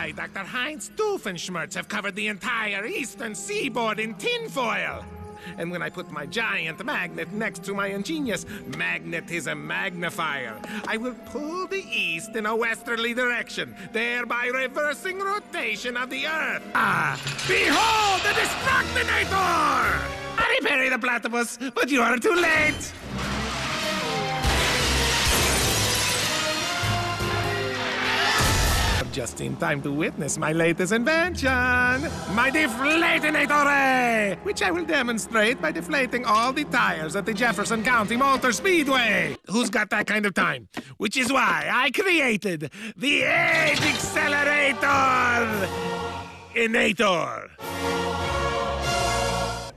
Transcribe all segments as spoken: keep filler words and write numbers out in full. I, Doctor Heinz Doofenshmirtz, have covered the entire eastern seaboard in tinfoil. And when I put my giant magnet next to my ingenious magnetism magnifier, I will pull the east in a westerly direction, thereby reversing rotation of the Earth. Ah, behold the Destructinator! I Perry the Platypus, but you are too late! Just in time to witness my latest invention, my deflatinator, which I will demonstrate by deflating all the tires at the Jefferson County Motor Speedway. Who's got that kind of time? Which is why I created the Edge Accelerator Inator.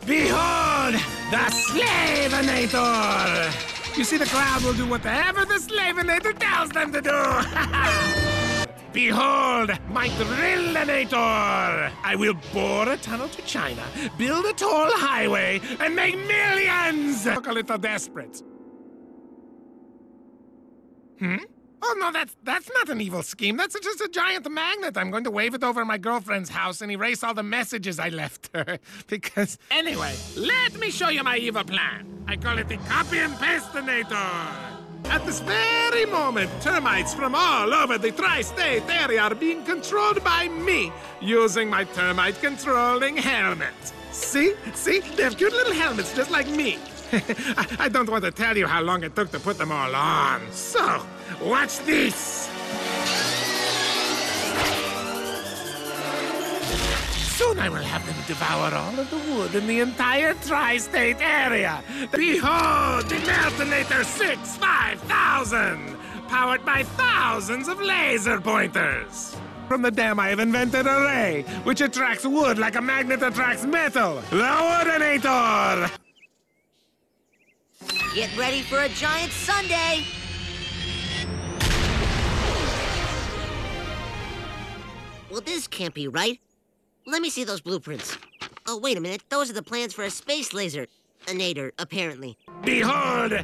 Behold, the Slaveinator. You see, the crowd will do whatever the Slaveinator tells them to do. Behold, my Drillinator! I will bore a tunnel to China, build a tall highway, and make millions! Look a little desperate. Hmm? Oh, no, that's, that's not an evil scheme. That's just a giant magnet. I'm going to wave it over my girlfriend's house and erase all the messages I left her. Because... Anyway, let me show you my evil plan. I call it the Copy and Pastinator. At this very moment, termites from all over the Tri-State Area are being controlled by me, using my termite-controlling helmet. See? See? They have cute little helmets just like me. I, I don't want to tell you how long it took to put them all on. So, watch this! Soon I will have them devour all of the wood in the entire Tri-State Area. Behold the Meltinator six five thousand, powered by thousands of laser pointers. From the dam I have invented a ray, which attracts wood like a magnet attracts metal. The Woodinator! Get ready for a giant sundae! Well, this can't be right. Let me see those blueprints. Oh, wait a minute. Those are the plans for a space laser. A nader, apparently. Behold, the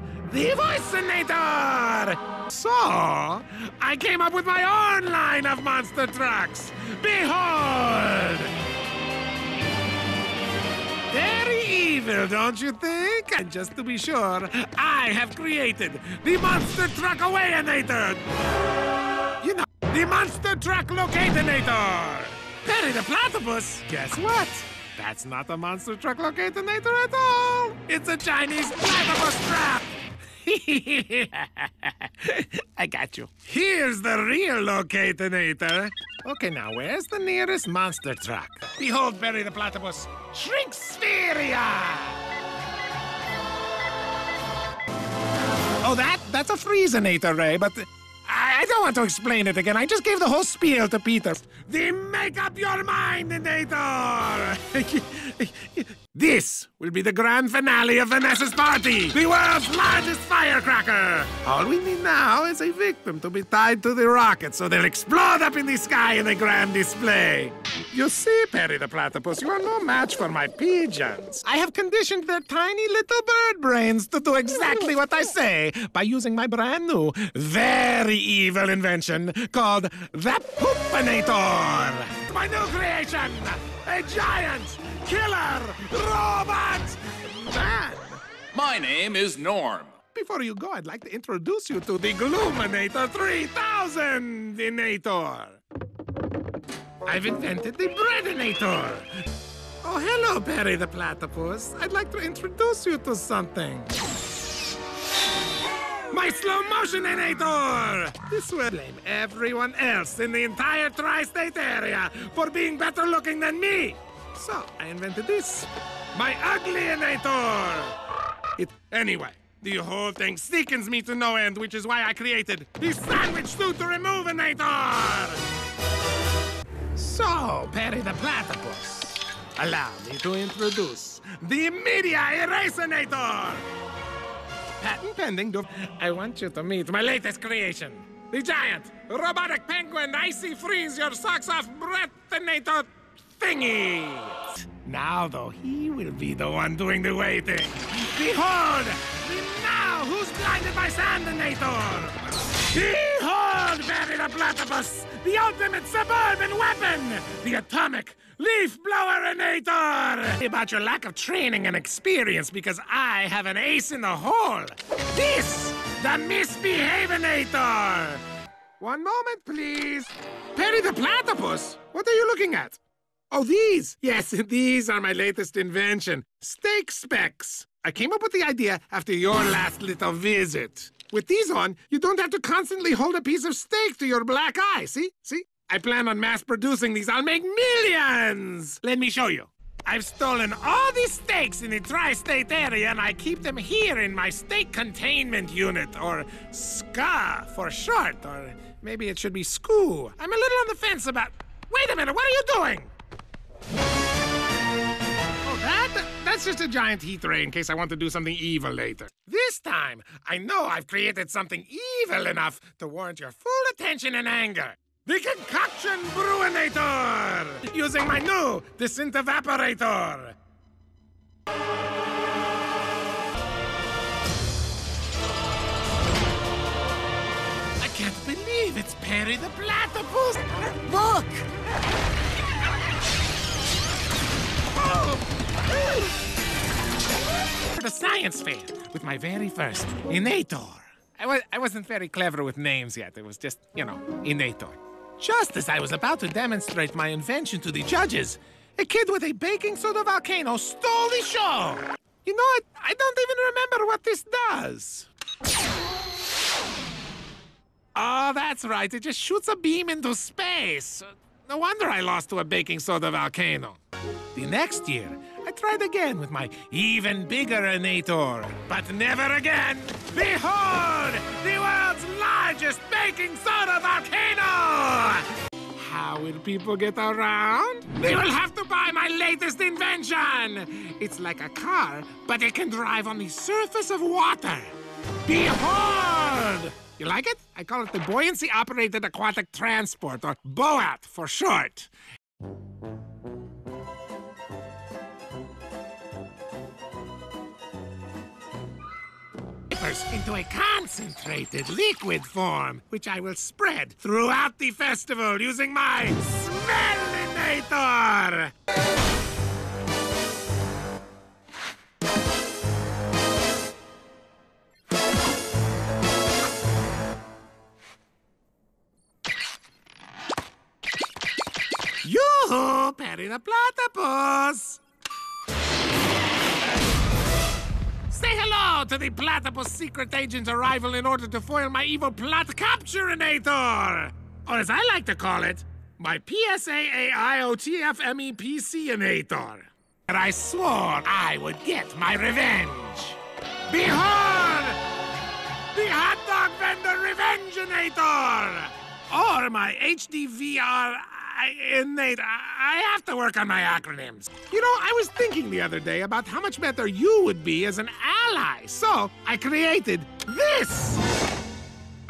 Voicinator! So, I came up with my own line of monster trucks. Behold! Very evil, don't you think? And just to be sure, I have created the Monster Truck Awayinator. You know, the Monster Truck Locatinator. Perry the Platypus? Guess what? That's not a monster truck locatinator at all. It's a Chinese platypus trap. I got you. Here's the real locatinator. Okay, now where's the nearest monster truck? Behold, Perry the Platypus. Shrinkspheria! Oh, that? That's a freezinator, Ray, but... I don't want to explain it again. I just gave the whole spiel to Peter. The Make Up Your Mind-inator! This will be the grand finale of Vanessa's party, the world's largest firecracker. All we need now is a victim to be tied to the rocket so they'll explode up in the sky in a grand display. You see, Perry the Platypus, you are no match for my pigeons. I have conditioned their tiny little bird brains to do exactly what I say by using my brand new, very evil invention called the Poopinator. My new creation, a giant killer robot man. My name is Norm. Before you go, I'd like to introduce you to the Gloominator three thousand-inator. I've invented the Breadinator. Oh, hello, Perry the Platypus. I'd like to introduce you to something. My Slow Motioninator! This will blame everyone else in the entire Tri-State Area for being better looking than me. So, I invented this. My Uglinator! It, anyway, the whole thing sickens me to no end, which is why I created the Sandwich Suit to Removeinator! So, Perry the Platypus, allow me to introduce the Media Erasinator! Patent pending, I want you to meet my latest creation, the giant robotic penguin icy freeze your socks off Breathinator thingy! Now, though, he will be the one doing the waiting. Behold, now who's blinded by Sandinator? Behold, Perry the Platypus, the ultimate suburban weapon, the atomic leaf blowerinator. About your lack of training and experience, because I have an ace in the hole. This, the misbehavinator. One moment, please. Perry the Platypus? What are you looking at? Oh, these. Yes, these are my latest invention, steak specs. I came up with the idea after your last little visit. With these on, you don't have to constantly hold a piece of steak to your black eye. See? See? I plan on mass producing these. I'll make millions. Let me show you. I've stolen all these steaks in the Tri-State Area, and I keep them here in my Steak Containment Unit, or S C A for short, or maybe it should be S C O O. I'm a little on the fence about... Wait a minute, what are you doing? Oh, that? That's just a giant heat ray in case I want to do something evil later. This time, I know I've created something evil enough to warrant your full attention and anger. The Concoction Brewinator! Using my new Disintevaporator! I can't believe it's Perry the Platypus! Look! Oh. For the science fair, with my very first Inator. I, wa I wasn't very clever with names yet. It was just, you know, Inator. Just as I was about to demonstrate my invention to the judges, a kid with a baking soda volcano stole the show! You know, I, I don't even remember what this does. Oh, that's right. It just shoots a beam into space. No wonder I lost to a baking soda volcano. The next year, I tried again with my even bigger Inator. But never again! Behold! The world's largest baking soda volcano! How will people get around? They will have to buy my latest invention! It's like a car, but it can drive on the surface of water. Behold! You like it? I call it the Buoyancy-Operated Aquatic Transport, or BOAT for short. Into a concentrated liquid form, which I will spread throughout the festival using my Smellinator! Yoo-hoo, Perry the Platypus! Say hello to the platypus secret agent's arrival in order to foil my evil plot capturinator! Or as I like to call it, my P S A A I O T F M E P C-inator. And I swore I would get my revenge. Behold! The hot dog vendor revenge-inator! Or my H D V R-inator. I have to work on my acronyms. You know, I was thinking the other day about how much better you would be as an ally. So I created this.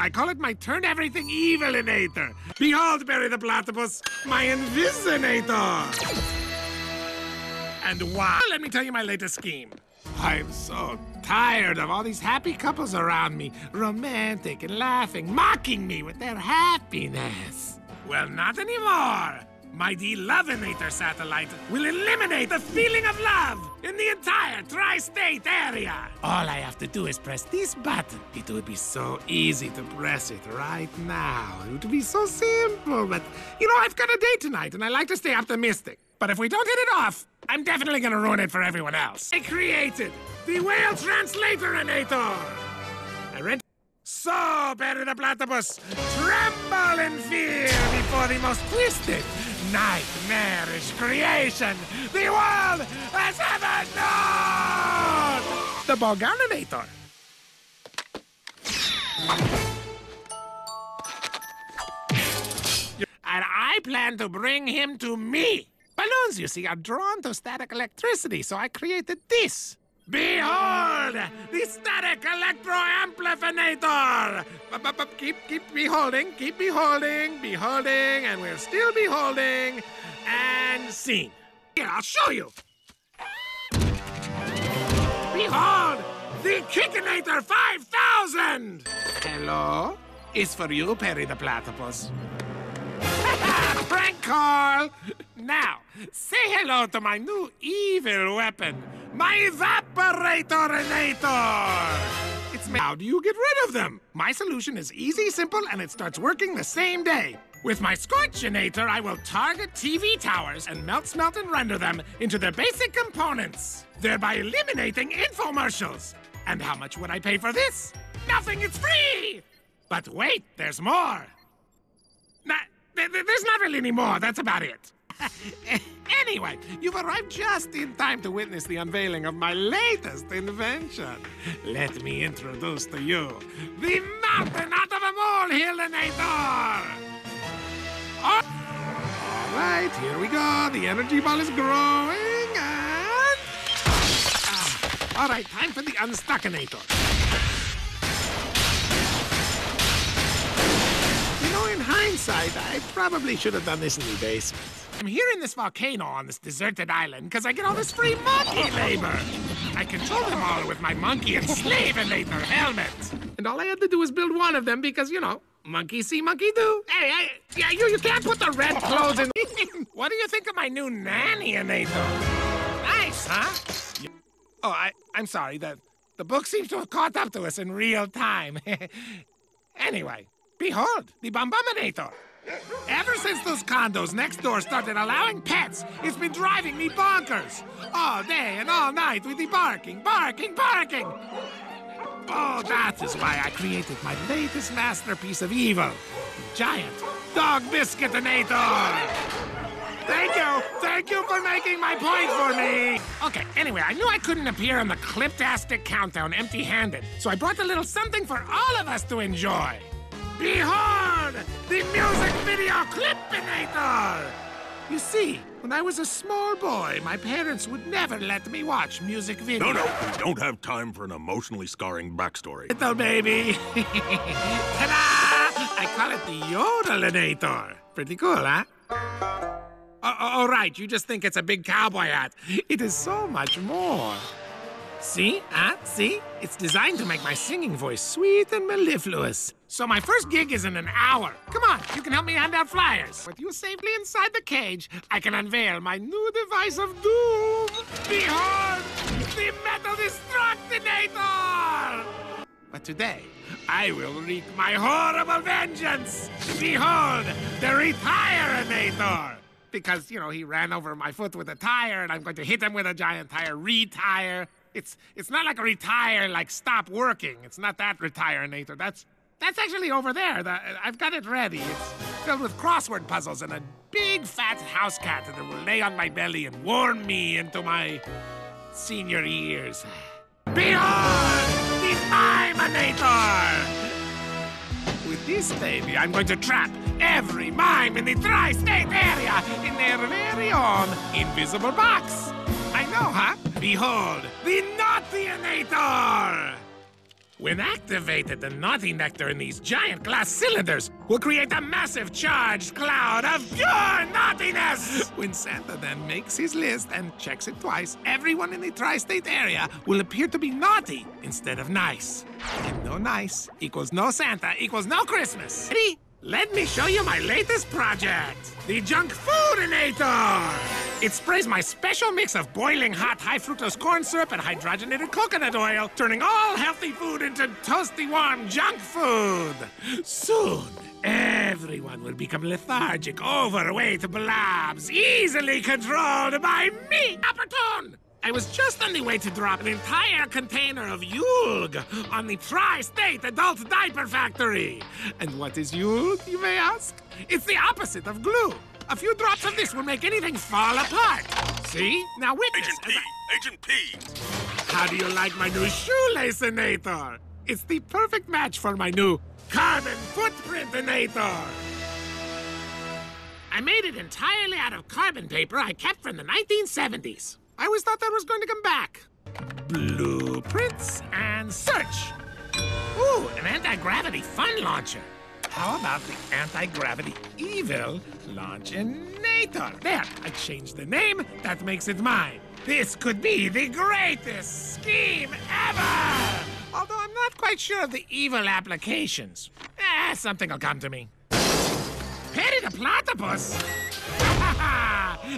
I call it my Turn Everything Evilinator. Behold, Perry the Platypus, my Invisinator. And wow, let me tell you my latest scheme. I'm so tired of all these happy couples around me, romantic and laughing, mocking me with their happiness. Well, not anymore. My De-Lovinator satellite will eliminate the feeling of love in the entire Tri-State Area. All I have to do is press this button. It would be so easy to press it right now. It would be so simple, but, you know, I've got a date tonight, and I like to stay optimistic. But if we don't hit it off, I'm definitely going to ruin it for everyone else. I created the Whale Translatorinator. I read... So, Perry the Platypus, tremble in fear before the most twisted, nightmarish creation the world has ever known! The Boganinator. And I plan to bring him to me. Balloons, you see, are drawn to static electricity, so I created this. Behold! The Static Electroamplifinator! Keep, keep beholding, keep beholding, beholding, and we'll still be holding, and scene. Here, I'll show you! Behold! The Kickinator five thousand! Hello? is for you, Perry the Platypus. Frank Carl! Now, say hello to my new evil weapon, my Evaporatorinator! It's me. How do you get rid of them? My solution is easy, simple, and it starts working the same day. With my Scorchinator, I will target T V towers and melt, smelt, and render them into their basic components, thereby eliminating infomercials. And how much would I pay for this? Nothing, it's free! But wait, there's more. Nah, th th there's not really any more, that's about it. Anyway, you've arrived just in time to witness the unveiling of my latest invention. Let me introduce to you the Mountain Out of a Molehillinator! Oh. All right, here we go. The energy ball is growing, and... Ah. All right, time for the Unstuckinator. In hindsight, I probably should have done this in the basement. I'm here in this volcano on this deserted island because I get all this free monkey labor. I control them all with my monkey and slave-inator helmet. And all I had to do was build one of them because, you know, monkey see, monkey do. Hey, hey, yeah, you, you can't put the red clothes in. What do you think of my new nanny-inator? Nice, huh? Yeah. Oh, I, I'm sorry. The, the book seems to have caught up to us in real time. Anyway. Behold, the Bombominator. Ever since those condos next door started allowing pets, it's been driving me bonkers. All day and all night with the barking, barking, barking. Oh, that is why I created my latest masterpiece of evil, the giant Dog Biscuitinator. Thank you. Thank you for making my point for me. Okay, anyway, I knew I couldn't appear on the Cliptastic Countdown empty-handed, so I brought a little something for all of us to enjoy. Behold! The music video Clipinator! You see, when I was a small boy, my parents would never let me watch music videos. No, no, we don't have time for an emotionally scarring backstory. Little baby. Ta-da! I call it the Yodelinator. Pretty cool, huh? Oh, oh, right, you just think it's a big cowboy hat. It is so much more. See? Huh? See? It's designed to make my singing voice sweet and mellifluous. So my first gig is in an hour. Come on, you can help me hand out flyers. With you safely inside the cage, I can unveil my new device of doom. Behold, the Metal Destructinator! But today, I will wreak my horrible vengeance. Behold, the Retirinator! Because, you know, he ran over my foot with a tire, and I'm going to hit him with a giant tire. Retire. It's it's not like a retire, like stop working. It's not that Retirinator. That's that's actually over there. The, I've got it ready. It's filled with crossword puzzles and a big fat house cat that will lay on my belly and warm me into my senior years. Behold, the Miminator! With this baby, I'm going to trap every mime in the Tri-State Area in their very own invisible box. I know, huh? Behold, the Naughtyinator! When activated, the Naughty Nectar in these giant glass cylinders will create a massive charged cloud of pure naughtiness! When Santa then makes his list and checks it twice, everyone in the Tri-State Area will appear to be naughty instead of nice. And no nice equals no Santa equals no Christmas. Ready? Let me show you my latest project, the Junk Foodinator! It sprays my special mix of boiling hot high-fructose corn syrup and hydrogenated coconut oil, turning all healthy food into toasty, warm junk food. Soon, everyone will become lethargic, overweight blobs, easily controlled by me! Opportune! I was just on the way to drop an entire container of Yulg on the Tri-State Adult Diaper Factory. And what is Yulg, you may ask? It's the opposite of glue. A few drops of this will make anything fall apart. See? Now witness... Agent P! I... Agent P! How do you like my new Shoelacinator? It's the perfect match for my new Carbon Footprintinator. I made it entirely out of carbon paper I kept from the nineteen seventies. I always thought that was going to come back. Blueprints and search. Ooh, an anti-gravity fun launcher. How about the anti-gravity evil launchinator? There, I changed the name. That makes it mine. This could be the greatest scheme ever. Although I'm not quite sure of the evil applications. Eh, Ah, something will come to me. Perry the Platypus?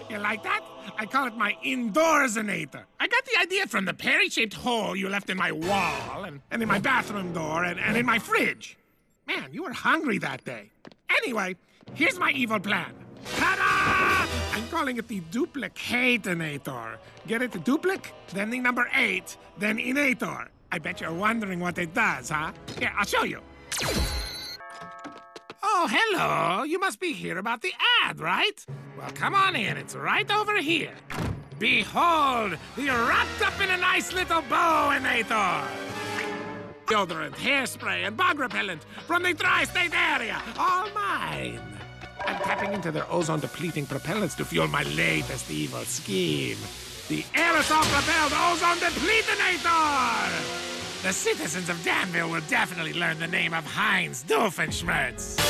You like that? I call it my indoorsinator. I got the idea from the Perry-shaped hole you left in my wall, and, and in my bathroom door, and, and in my fridge. Man, you were hungry that day. Anyway, here's my evil plan. Ta-da! I'm calling it the Duplicatinator. Get it? Duplic, then the number eight, then inator. I bet you're wondering what it does, huh? Here, I'll show you. Oh, hello. You must be here about the ad, right? Well, come on in. It's right over here. Behold, you're wrapped up in a nice little bow-inator. Deodorant, hairspray, and bug repellent from the Tri-State Area. All mine. I'm tapping into their ozone-depleting propellants to fuel my latest evil scheme. The aerosol-propelled ozone-depletinator! The citizens of Danville will definitely learn the name of Heinz Doofenshmirtz.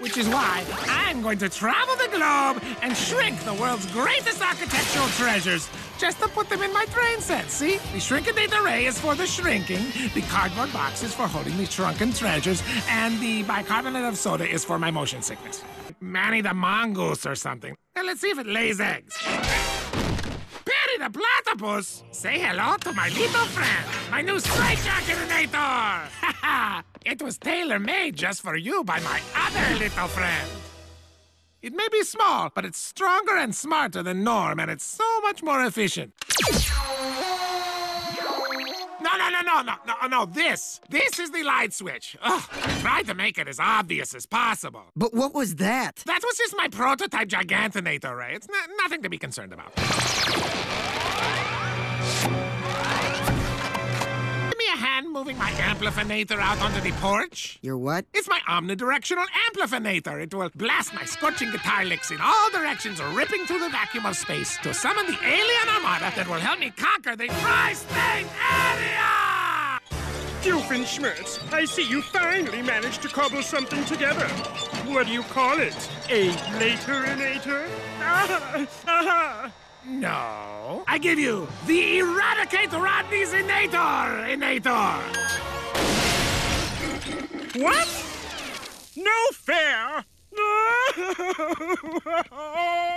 Which is why I'm going to travel the globe and shrink the world's greatest architectural treasures just to put them in my train set, see? The shrinkinator ray is for the shrinking, the cardboard box is for holding the shrunken treasures, and the bicarbonate of soda is for my motion sickness. Manny the mongoose or something. And let's see if it lays eggs. Perry the Platypus! Say hello to my little friend, my new straight jacketinator! Ha ha! It was tailor-made just for you by my other little friend. It may be small, but it's stronger and smarter than Norm, and it's so much more efficient. No, no, no, no, no, no, no, this. This is the light switch. Ugh, I tried to make it as obvious as possible. But what was that? That was just my prototype Gigantinator, Ray. It's not, nothing to be concerned about. Moving my amplifinator out onto the porch. Your what? It's my omnidirectional amplifinator. It will blast my scorching guitar licks in all directions, ripping through the vacuum of space to summon the alien armada that will help me conquer the Tri-State Area! Doofenshmirtz, I see you finally managed to cobble something together. What do you call it? A laterinator? Ah, ah. No. I give you the Eradicate Rodney's Inator! Inator! What? No fair!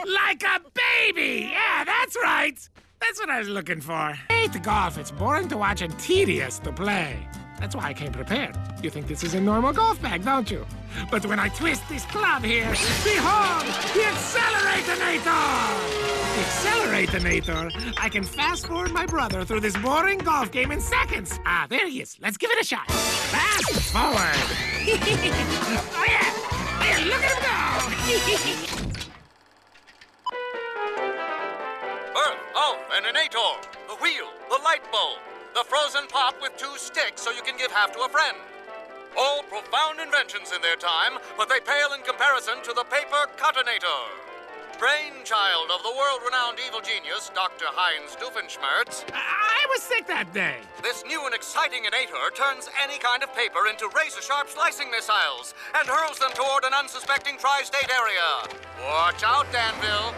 Like a baby! Yeah, that's right! That's what I was looking for. I hate golf. It's boring to watch and tedious to play. That's why I came prepared. You think this is a normal golf bag, don't you? But when I twist this club here, behold, the Accelerator! The Accelerator, I can fast-forward my brother through this boring golf game in seconds. Ah, there he is. Let's give it a shot. Fast-forward. Oh, yeah. Oh, yeah, look at him go. Birth of an Inator, the wheel, the light bulb, the frozen pop with two sticks so you can give half to a friend. All profound inventions in their time, but they pale in comparison to the paper cottonator. Brainchild of the world-renowned evil genius, Doctor Heinz Doofenshmirtz. I, I was sick that day. This new and exciting inator turns any kind of paper into razor-sharp slicing missiles and hurls them toward an unsuspecting tri-state area. Watch out, Danville.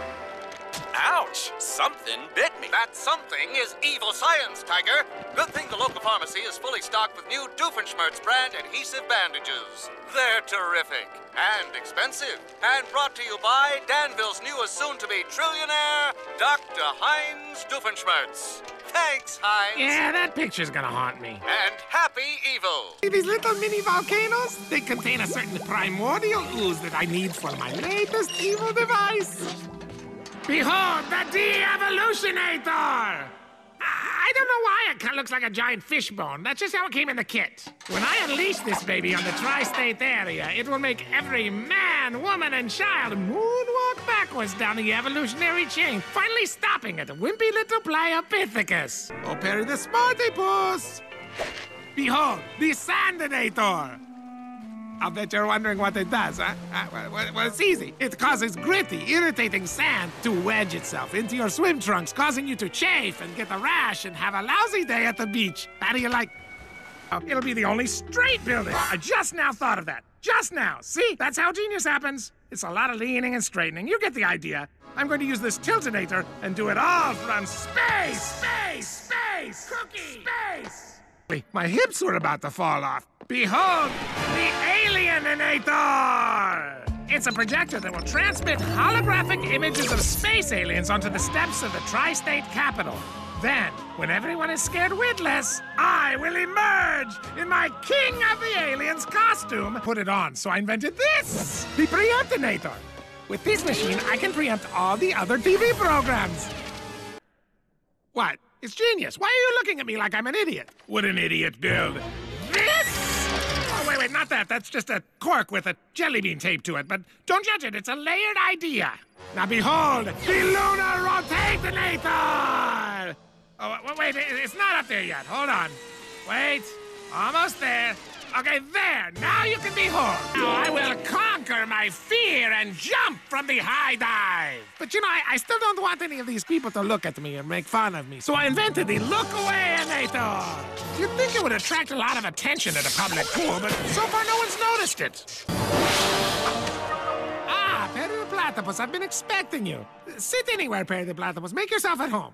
Ouch! Something bit me. That something is evil science, Tiger. Good thing the local pharmacy is fully stocked with new Doofenshmirtz brand adhesive bandages. They're terrific and expensive. And brought to you by Danville's newest soon-to-be trillionaire, Doctor Heinz Doofenshmirtz. Thanks, Heinz. Yeah, that picture's gonna haunt me. And happy evil. See these little mini volcanoes? They contain a certain primordial ooze that I need for my latest evil device. Behold, the de-evolutionator! I, I don't know why it kind of looks like a giant fishbone. That's just how it came in the kit. When I unleash this baby on the tri-state area, it will make every man, woman, and child moonwalk backwards down the evolutionary chain, finally stopping at the wimpy little Pliopithecus. Oh, Perry the Smartypus! Behold, the Sandinator! I'll bet you're wondering what it does, huh? Uh, well, it's easy. It causes gritty, irritating sand to wedge itself into your swim trunks, causing you to chafe and get a rash and have a lousy day at the beach. How do you like? Oh, it'll be the only straight building. I just now thought of that. Just now. See? That's how genius happens. It's a lot of leaning and straightening. You get the idea. I'm going to use this tiltinator and do it all from space, space, space, cookie, space. My hips were about to fall off. Behold, the Alienator! It's a projector that will transmit holographic images of space aliens onto the steps of the Tri-State Capitol. Then, when everyone is scared witless, I will emerge in my King of the Aliens costume. Put it on, so I invented this, the Preemptinator. With this machine, I can preempt all the other T V programs. What? It's genius. Why are you looking at me like I'm an idiot? What an idiot build. This? Oh, wait, wait, not that. That's just a cork with a jelly bean taped to it. But don't judge it. It's a layered idea. Now behold, the Lunar Rotatinator! Oh, wait, it's not up there yet. Hold on. Wait. Almost there. Okay, there. Now you can behold. Now I will conquer my fear and jump from the high dive. But you know, I, I still don't want any of these people to look at me and make fun of me. So I invented the Look Away-inator. You'd think it would attract a lot of attention at a public pool, but so far no one's noticed it. Ah, Perry the Platypus, I've been expecting you. Sit anywhere, Perry the Platypus. Make yourself at home.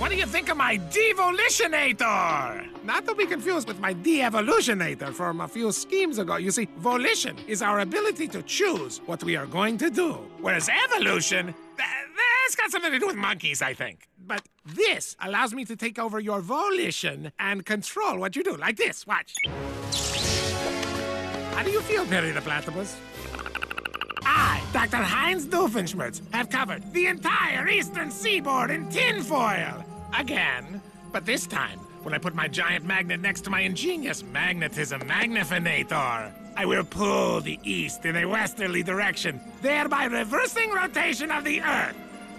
What do you think of my Devolutionator? Not to be confused with my De-evolutionator from a few schemes ago. You see, volition is our ability to choose what we are going to do, whereas evolution, th that's got something to do with monkeys, I think. But this allows me to take over your volition and control what you do, like this. Watch. How do you feel, Perry the Platypus? I, Doctor Heinz Doofenshmirtz, have covered the entire eastern seaboard in tinfoil. Again. But this time, when I put my giant magnet next to my ingenious magnetism magnifinator, I will pull the east in a westerly direction, thereby reversing rotation of the Earth.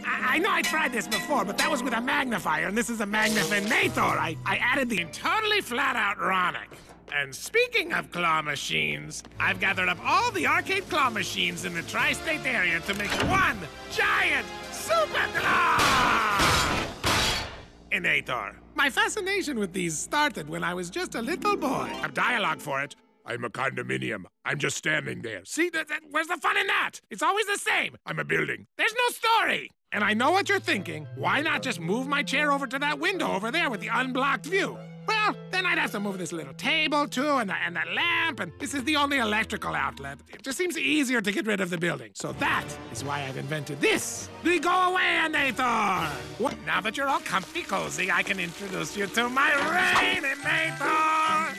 I, I know I tried this before, but that was with a magnifier, and this is a magnifinator. I, I added the totally flat-out ronic. And speaking of claw machines, I've gathered up all the arcade claw machines in the Tri-State Area to make one giant super claw-inator. My fascination with these started when I was just a little boy. I have dialogue for it. I'm a condominium. I'm just standing there. See, that, that, where's the fun in that? It's always the same. I'm a building. There's no story. And I know what you're thinking. Why not just move my chair over to that window over there with the unblocked view? Well, then I'd have to move this little table, too, and the, and the lamp, and this is the only electrical outlet. It just seems easier to get rid of the building. So that is why I've invented this, the Go-Away-inator! What? Now that you're all comfy cozy, I can introduce you to my Rain-inator!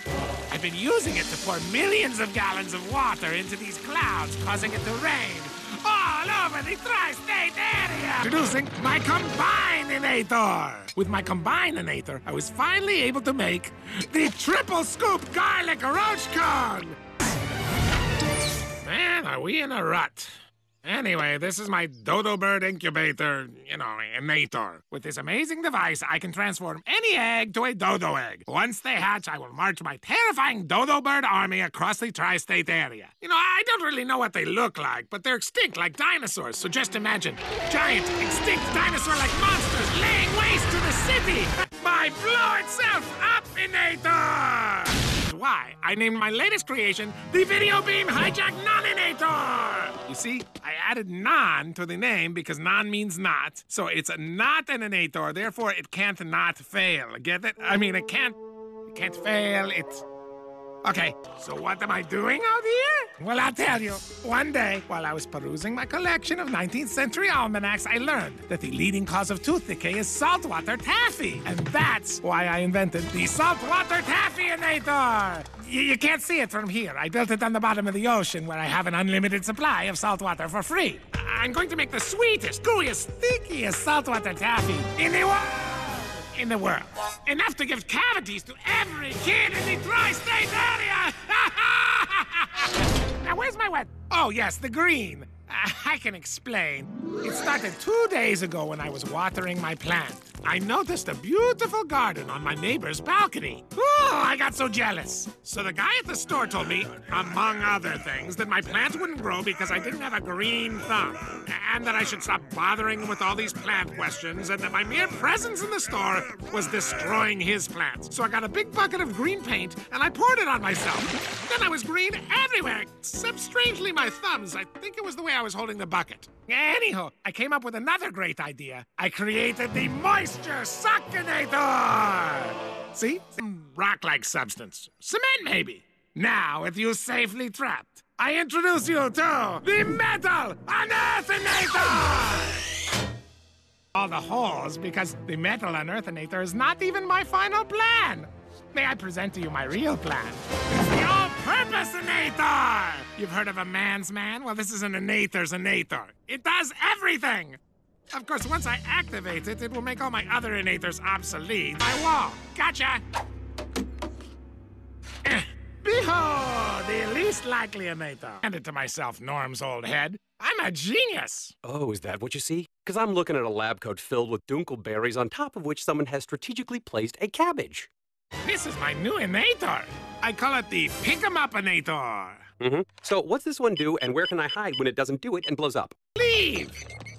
I've been using it to pour millions of gallons of water into these clouds, causing it to rain all over the Tri-State Area! Introducing my Combine-inator! With my Combine-inator, I was finally able to make the Triple Scoop Garlic Roach Cone! Man, are we in a rut. Anyway, this is my dodo bird incubator, you know, inator. With this amazing device, I can transform any egg to a dodo egg. Once they hatch, I will march my terrifying dodo bird army across the Tri-State Area. You know, I don't really know what they look like, but they're extinct like dinosaurs, so just imagine giant, extinct dinosaur-like monsters laying waste to the city! My blow-itself-up-inator! Why, I named my latest creation the Video Beam Hijack Non-inator! You see, I added non to the name because non means not, so it's not an inator, therefore it can't not fail. Get it? I mean, it can't, it can't fail, it's... Okay, so what am I doing out here? Well, I'll tell you. One day, while I was perusing my collection of nineteenth century almanacs, I learned that the leading cause of tooth decay is saltwater taffy. And that's why I invented the Saltwater Taffy-inator. You, you can't see it from here. I built it on the bottom of the ocean where I have an unlimited supply of saltwater for free. I'm going to make the sweetest, gooeyest, stinkiest saltwater taffy in the world. in the world. Enough to give cavities to every kid in the Tri-State Area! Now, where's my wet? Oh, yes, the green. Uh, I can explain. It started two days ago when I was watering my plant. I noticed a beautiful garden on my neighbor's balcony. Oh, I got so jealous. So the guy at the store told me, among other things, that my plant wouldn't grow because I didn't have a green thumb, and that I should stop bothering him with all these plant questions, and that my mere presence in the store was destroying his plants. So I got a big bucket of green paint, and I poured it on myself. Then I was green everywhere. except strangely my thumbs. I think it was the way I was holding the bucket. Anyhow, I came up with another great idea. I created the Moisture Suckinator! See? Some rock-like substance. Cement, maybe. Now, with you safely trapped, I introduce you to the Metal Unearthinator! All the holes, because the Metal Unearthinator is not even my final plan. May I present to you my real plan? It's the All-Purpose-inator! You've heard of a man's man? Well, this is an inator's-inator. It does everything! Of course, once I activate it, it will make all my other inators obsolete. My wall. Gotcha! Behold, the least likely inator. Hand it to myself, Norm's old head. I'm a genius! Oh, is that what you see? Because I'm looking at a lab coat filled with dunkelberries on top of which someone has strategically placed a cabbage. This is my new inator. I call it the Pick-em-up-inator. Mm-hmm. So what's this one do, and where can I hide when it doesn't do it and blows up? Leave!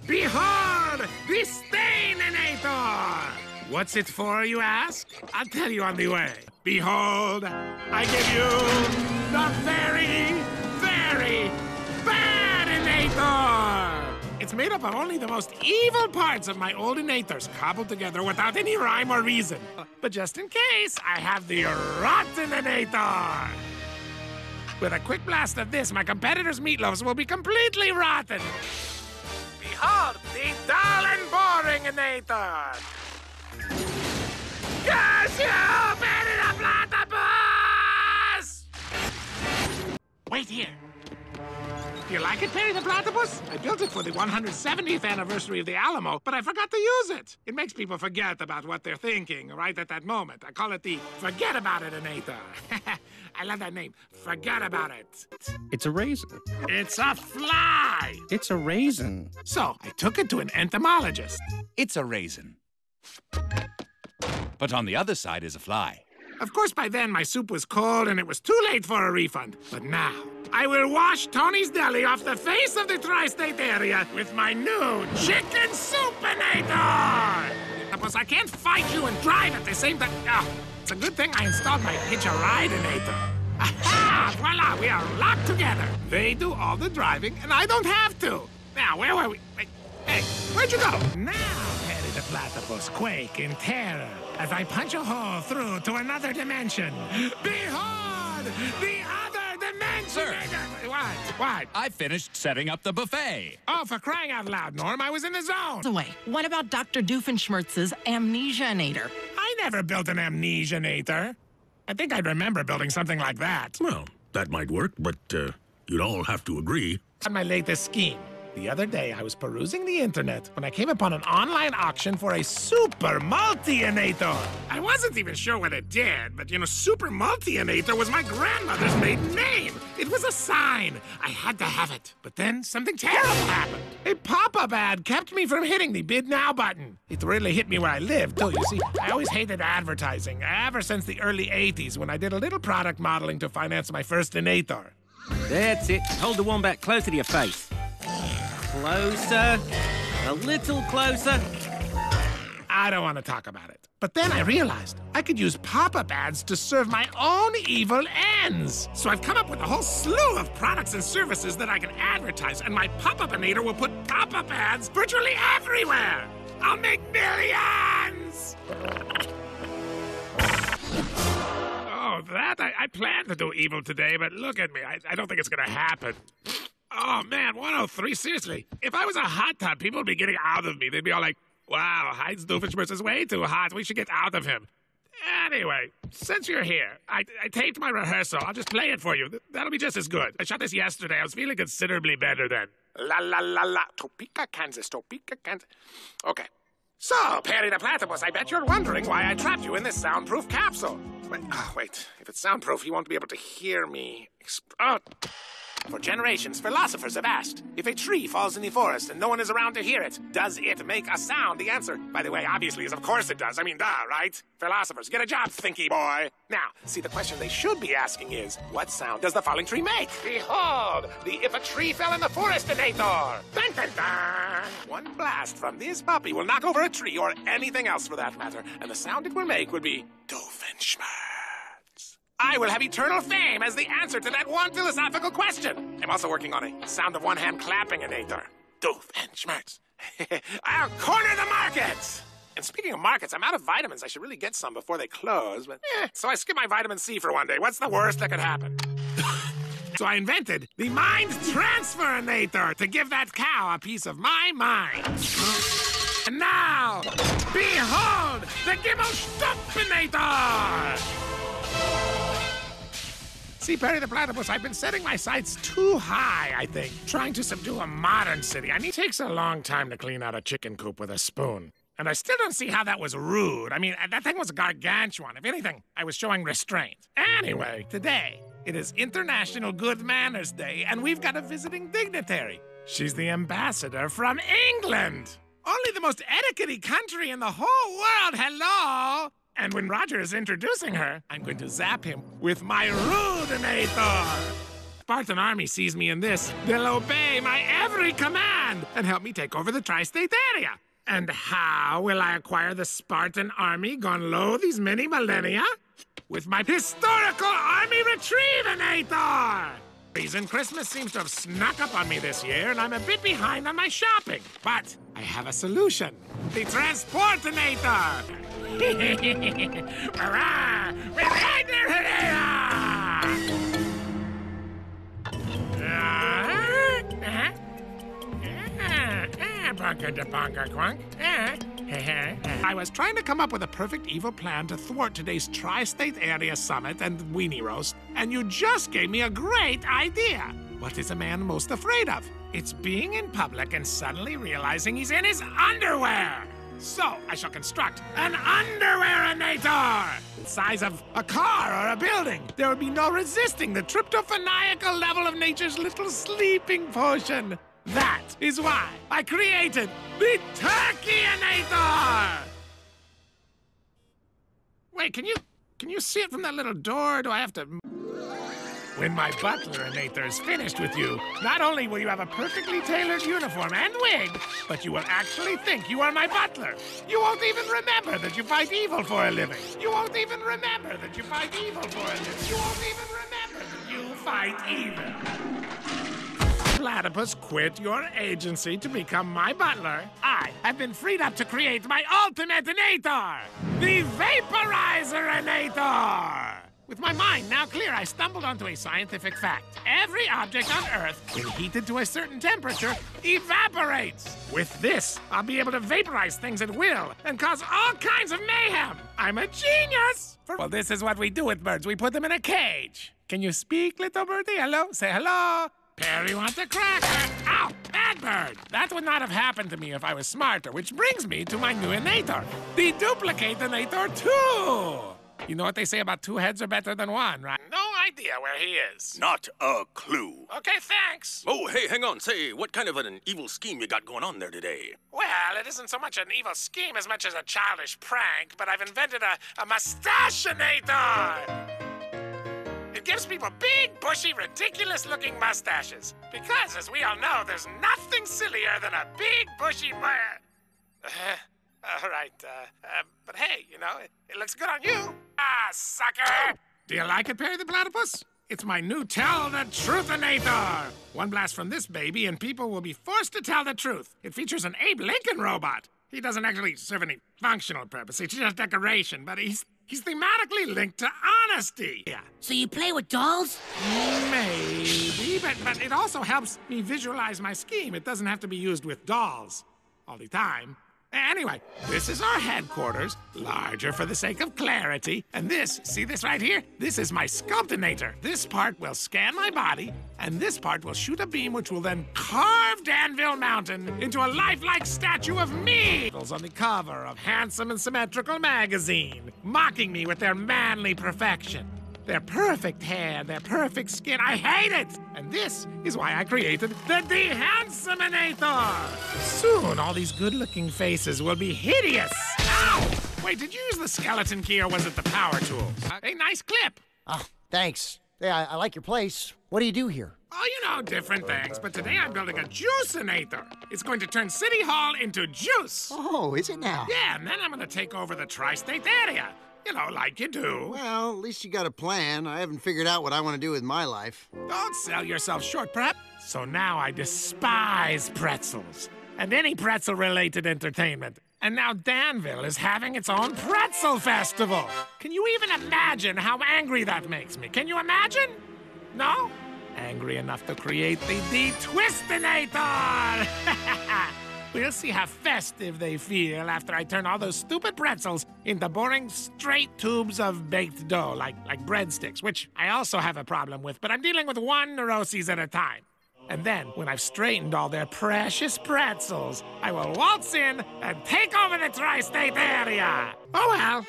Behold, the Stain-inator! What's it for, you ask? I'll tell you on the way. Behold, I give you the very, very bad-inator! It's made up of only the most evil parts of my old inators, cobbled together without any rhyme or reason. But just in case, I have the Rotteninator! With a quick blast of this, my competitors' meatloaves will be completely rotten! Behold, the Dull and Boring-inator! Yes, you, Perry the Platypus! Wait here. Do you like it, Perry the Platypus? I built it for the one hundred seventieth anniversary of the Alamo, but I forgot to use it. It makes people forget about what they're thinking right at that moment. I call it the Forget About It-inator. I love that name. Forget about it. It's a raisin. It's a fly. It's a raisin. So I took it to an entomologist. It's a raisin. But on the other side is a fly. Of course, by then, my soup was cold and it was too late for a refund. But now, I will wash Tony's Deli off the face of the Tri-State Area with my new Chicken Soupinator! Because I can't fight you and drive at the same time. Oh, it's a good thing I installed my Hitch-a-Ride-inator. Aha! Voila! We are locked together. They do all the driving, and I don't have to. Now, where were we? Wait. Hey, where'd you go? Now, Perry the Platypus, quake in terror as I punch a hole through to another dimension. Behold, the other dimension! Sir! What? What? I finished setting up the buffet. Oh, for crying out loud, Norm, I was in the zone. Wait, what about Doctor Doofenshmirtz's amnesia-nator? I never built an amnesia-nator. I think I'd remember building something like that. Well, that might work, but uh, you'd all have to agree. On my latest scheme. The other day, I was perusing the internet when I came upon an online auction for a Super Multi-inator. I wasn't even sure what it did, but, you know, Super Multi-inator was my grandmother's maiden name. It was a sign. I had to have it. But then something terrible happened. A pop-up ad kept me from hitting the Bid Now button. It really hit me where I lived, too. You see, I always hated advertising, ever since the early eighties when I did a little product modeling to finance my first inator. That's it. Hold the wombat closer to your face. Closer, a little closer. I don't want to talk about it. But then I realized I could use pop-up ads to serve my own evil ends. So I've come up with a whole slew of products and services that I can advertise, and my pop-up-inator will put pop-up ads virtually everywhere. I'll make millions! Oh, that, I, I planned to do evil today, but look at me. I, I don't think it's going to happen. Oh, man, one oh three, seriously. If I was a hot tub, people would be getting out of me. They'd be all like, wow, Heinz Doofenshmirtz is way too hot. We should get out of him. Anyway, since you're here, I, I taped my rehearsal. I'll just play it for you. That'll be just as good. I shot this yesterday. I was feeling considerably better then. La, la, la, la. Topeka, Kansas. Topeka, Kansas. Okay. So, Perry the Platypus, I bet you're wondering why I trapped you in this soundproof capsule. Wait, oh, wait. If it's soundproof, you won't be able to hear me. Oh... For generations, philosophers have asked, if a tree falls in the forest and no one is around to hear it, does it make a sound? The answer, by the way, obviously is of course it does. I mean, duh, right? Philosophers, get a job, thinky boy. Now, see, the question they should be asking is, what sound does the falling tree make? Behold, the if a tree fell in the forest-inator. Dun, dun, dun. One blast from this puppy will knock over a tree or anything else for that matter, and the sound it will make would be Doofenshmirtz. I will have eternal fame as the answer to that one philosophical question. I'm also working on a sound of one hand clapping inator. Doofenshmirtz. I'll corner the markets! And speaking of markets, I'm out of vitamins. I should really get some before they close, but eh. So I skip my vitamin C for one day. What's the worst that could happen? So I invented the mind transferinator to give that cow a piece of my mind. And now, behold, the Gibbelstumpinator! See, Perry the Platypus, I've been setting my sights too high, I think. Trying to subdue a modern city. I mean, it takes a long time to clean out a chicken coop with a spoon. And I still don't see how that was rude. I mean, that thing was gargantuan. If anything, I was showing restraint. Anyway, today, it is International Good Manners Day, and we've got a visiting dignitary. She's the ambassador from England. Only the most etiquette-y country in the whole world, hello! And when Roger is introducing her, I'm going to zap him with my Rudinator. Spartan Army sees me in this. They'll obey my every command and help me take over the Tri-State Area. And how will I acquire the Spartan army gone low these many millennia? With my historical army retrievinator! Reason Christmas seems to have snuck up on me this year, and I'm a bit behind on my shopping. But I have a solution. The Transportinator! I was trying to come up with a perfect evil plan to thwart today's Tri-State Area Summit and Weenie Roast, and you just gave me a great idea. What is a man most afraid of? It's being in public and suddenly realizing he's in his underwear. So I shall construct an underwearinator! The size of a car or a building. There would be no resisting the tryptophaniacal level of nature's little sleeping potion. That is why I created the Turkeyinator! Wait, can you can you see it from that little door? Do I have to? When my Butlerinator is finished with you, not only will you have a perfectly tailored uniform and wig, but you will actually think you are my butler. You won't even remember that you fight evil for a living. You won't even remember that you fight evil for a living. You won't even remember that you fight evil. Platypus, quit your agency to become my butler. I have been freed up to create my ultimate inator, the Vaporizerinator. With my mind now clear, I stumbled onto a scientific fact. Every object on Earth, when heated to a certain temperature, evaporates. With this, I'll be able to vaporize things at will and cause all kinds of mayhem. I'm a genius! Well, this is what we do with birds. We put them in a cage. Can you speak, little birdie? Hello? Say hello. Perry wants a cracker. Ow, bad bird. That would not have happened to me if I was smarter, which brings me to my new inator, the Duplicate-inator two. You know what they say about two heads are better than one, right? No idea where he is. Not a clue. Okay, thanks. Oh, hey, hang on. Say, what kind of an evil scheme you got going on there today? Well, it isn't so much an evil scheme as much as a childish prank, but I've invented a, a mustache-inator. It gives people big, bushy, ridiculous-looking mustaches. Because, as we all know, there's nothing sillier than a big, bushy mu... Uh, all right, uh, uh, but hey, you know, it, it looks good on you. Ah, sucker! Do you like it, Perry the Platypus? It's my new Tell the Truthinator! One blast from this baby, and people will be forced to tell the truth. It features an Abe Lincoln robot. He doesn't actually serve any functional purpose. It's just decoration, but he's... He's thematically linked to honesty. Yeah. So you play with dolls? Maybe, but, but it also helps me visualize my scheme. It doesn't have to be used with dolls all the time. Anyway, this is our headquarters, larger for the sake of clarity. And this, see this right here? This is my Sculptinator. This part will scan my body, and this part will shoot a beam which will then carve Danville Mountain into a lifelike statue of me! ...on the cover of Handsome and Symmetrical magazine, mocking me with their manly perfection. Their perfect hair, their perfect skin, I hate it! And this is why I created the Dehandsomeinator! Soon, all these good-looking faces will be hideous! Ow! Wait, did you use the skeleton key or was it the power tool? Hey, nice clip! Oh, thanks. Yeah, I, I like your place. What do you do here? Oh, you know, different things, but today I'm building a Juicinator. It's going to turn City Hall into juice. Oh, is it now? Yeah, and then I'm going to take over the Tri-State Area. You know, like you do. Well, at least you got a plan. I haven't figured out what I want to do with my life. Don't sell yourself short, Prep. So now I despise pretzels and any pretzel-related entertainment. And now Danville is having its own pretzel festival. Can you even imagine how angry that makes me? Can you imagine? No? Angry enough to create the D-Twistinator! We'll see how festive they feel after I turn all those stupid pretzels into boring straight tubes of baked dough, like, like breadsticks, which I also have a problem with, but I'm dealing with one neuroses at a time. And then, when I've straightened all their precious pretzels, I will waltz in and take over the Tri-State Area! Oh, well.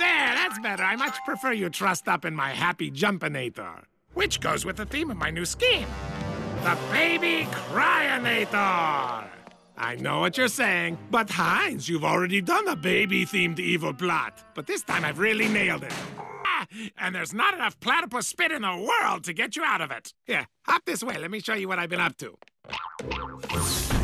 There, that's better. I much prefer you trussed up in my happy jumpinator, which goes with the theme of my new scheme. The Baby Cryinator! I know what you're saying, but Heinz, you've already done a baby-themed evil plot. But this time I've really nailed it. Ah, and there's not enough platypus spit in the world to get you out of it. Here, hop this way. Let me show you what I've been up to.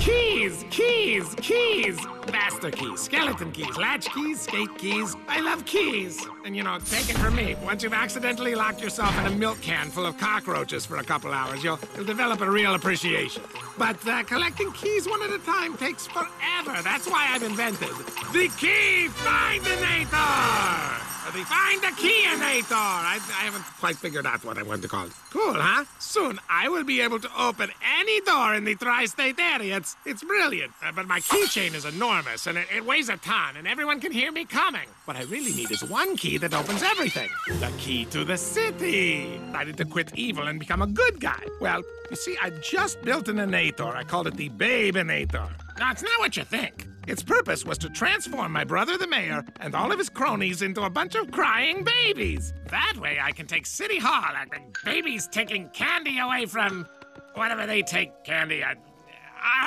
Keys, keys, keys! Master keys, skeleton keys, latch keys, skate keys. I love keys. And, you know, take it from me. Once you've accidentally locked yourself in a milk can full of cockroaches for a couple hours, you'll, you'll develop a real appreciation. But uh, collecting keys one at a time takes forever. That's why I've invented the Key Findinator! The Find a Keyinator! I, I haven't quite figured out what I want to call it. Cool, huh? Soon I will be able to open any door in the Tri-State Area. It's, it's brilliant. Uh, but my keychain is enormous, and it, it weighs a ton, and everyone can hear me coming. What I really need is one key that opens everything. The key to the city. I need to quit evil and become a good guy. Well, you see, I just built an inator. I called it the Babinator. Now, it's not what you think. Its purpose was to transform my brother the mayor and all of his cronies into a bunch of crying babies. That way I can take City Hall and babies taking candy away from whatever they take candy at.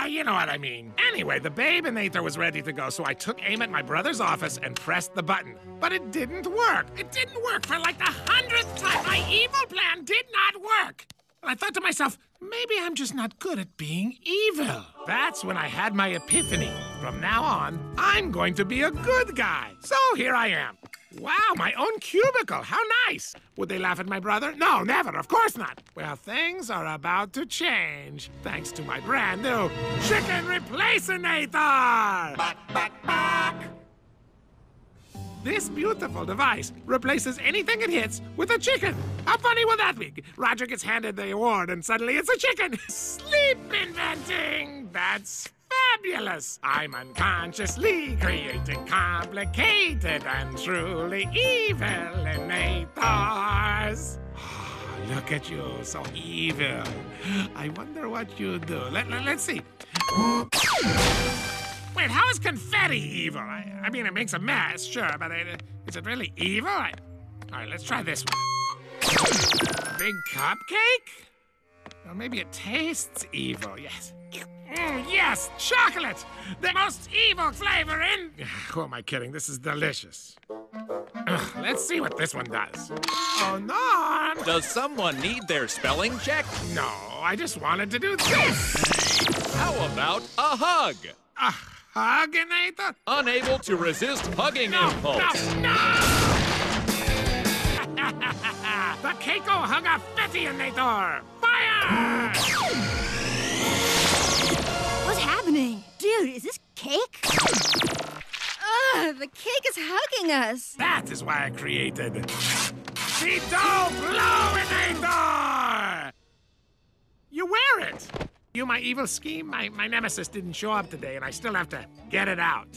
Uh, you know what I mean. Anyway, the Babinator was ready to go, so I took aim at my brother's office and pressed the button. But it didn't work. It didn't work for like the hundredth time. My evil plan did not work. I thought to myself, maybe I'm just not good at being evil. That's when I had my epiphany. From now on, I'm going to be a good guy. So here I am. Wow, my own cubicle. How nice. Would they laugh at my brother? No, never. Of course not. Well, things are about to change, thanks to my brand new Chicken Replacinator! Back, back, back! This beautiful device replaces anything it hits with a chicken. How funny will that be? Roger gets handed the award and suddenly it's a chicken. Sleep inventing! That's fabulous! I'm unconsciously creating complicated and truly evil inators. Look at you, so evil. I wonder what you do. Let, let, let's see. Wait, how is confetti evil? I, I mean, it makes a mess, sure, but it, is it really evil? I, all right, let's try this one. Big cupcake? Well, maybe it tastes evil, yes. Mm, yes, chocolate! The most evil flavor in... Who am I kidding? This is delicious. Ugh, let's see what this one does. Oh, Norm! Does someone need their spelling check? No, I just wanted to do this! How about a hug? A huginator? Unable to resist hugging no, impulse. No, no! The Keiko hug a Fettianator! Fire! What's happening? Dude, is this cake? Ugh, the cake is hugging us. That is why I created the Dough-Blowinator! You wear it! You, my evil scheme, my, my nemesis didn't show up today, and I still have to get it out.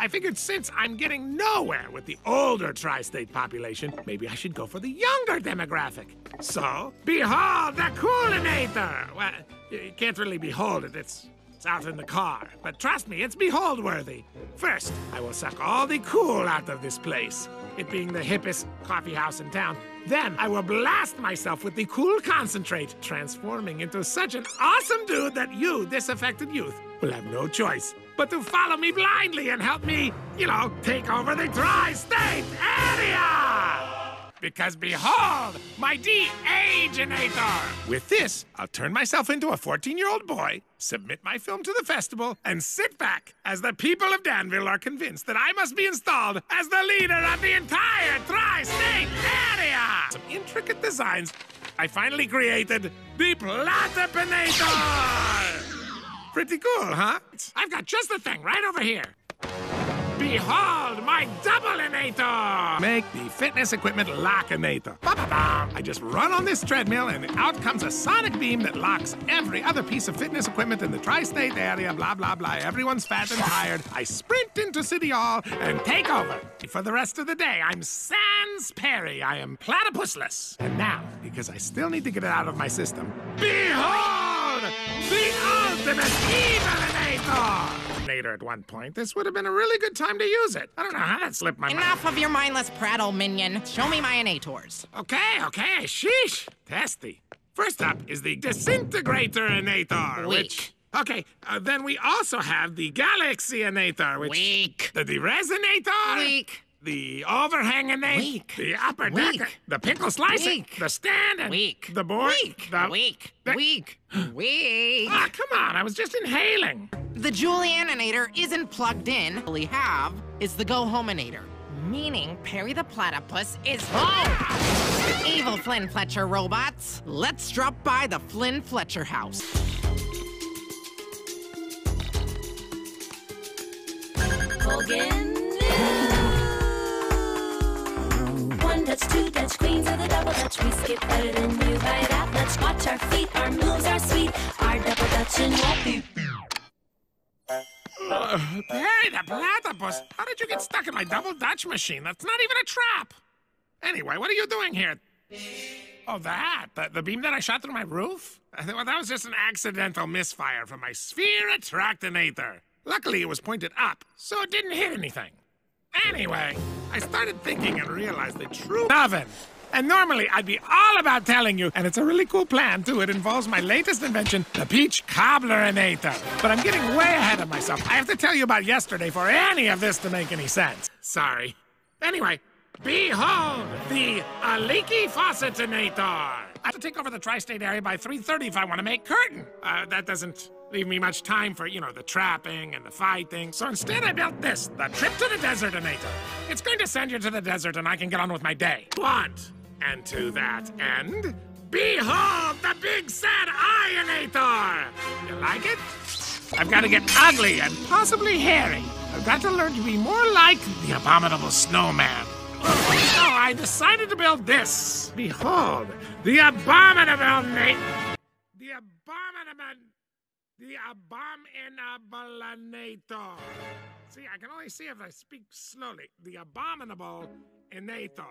I figured since I'm getting nowhere with the older tri-state population, maybe I should go for the younger demographic. So, behold the Coolinator! Well, you can't really behold it, it's, it's out in the car. But trust me, it's behold-worthy. First, I will suck all the cool out of this place, it being the hippest coffee house in town. Then I will blast myself with the cool concentrate, transforming into such an awesome dude that you, disaffected youth, will have no choice but to follow me blindly and help me, you know, take over the Tri-State Area! because behold, my de-ageinator! With this, I'll turn myself into a fourteen-year-old boy, submit my film to the festival, and sit back as the people of Danville are convinced that I must be installed as the leader of the entire Tri-State Area! Some intricate designs, I finally created the Platypinator! Pretty cool, huh? I've got just the thing right over here. Behold, my Double-inator! Make the fitness equipment lock-inator. Ba-ba-bam! I just run on this treadmill and out comes a sonic beam that locks every other piece of fitness equipment in the Tri-State Area, blah, blah, blah. Everyone's fat and tired. I sprint into City Hall and take over. For the rest of the day, I'm sans Perry. I am platypusless. And now, because I still need to get it out of my system, behold, the ultimate evil-inator! At one point, this would have been a really good time to use it. I don't know how that slipped my mind. Enough of your mindless prattle, minion. Show me my inators. Okay, okay, sheesh. Testy. First up is the Disintegrator-inator, which... Okay, uh, then we also have the Galaxy-inator, which... Weak. The Deresinator. Weak. The Overhang-inator. Weak. The Upper Decker. The Pickle Slicer. Weak. The Stand and... Weak. The Board. Weak. The... Weak. The... Weak. Weak. Ah, come on, I was just inhaling. The Julianinator isn't plugged in. All we have is the Go-Hominator, meaning Perry the Platypus is home! Evil Flynn Fletcher robots, let's drop by the Flynn Fletcher house. Colgan News. One touch, two touch, queens of the double touch. We skip better than you by that. Let's watch our feet, our moves are sweet. Our double touching won't be... Uh, Perry the Platypus, how did you get stuck in my double Dutch machine? That's not even a trap. Anyway, what are you doing here? Oh, that? The, the beam that I shot through my roof? Well, that was just an accidental misfire from my sphere attractinator. Luckily, it was pointed up, so it didn't hit anything. Anyway, I started thinking and realized the true oven. And normally, I'd be all about telling you, and it's a really cool plan, too. It involves my latest invention, the Peach Cobblerinator. But I'm getting way ahead of myself. I have to tell you about yesterday for any of this to make any sense. Sorry. Anyway, behold, the Leaky Faucetinator. I have to take over the Tri-State Area by three thirty if I want to make curtain. Uh, that doesn't leave me much time for, you know, the trapping and the fighting. So instead I built this, the Trip to the Desertinator. It's going to send you to the desert and I can get on with my day. Want. And to that end, behold the big sad Ionator! You like it? I've got to get ugly and possibly hairy. I've got to learn to be more like the abominable snowman. So I decided to build this. Behold, the abominable na- The abominable... The abominable-inator. See, I can only see if I speak slowly. The abominable-inator.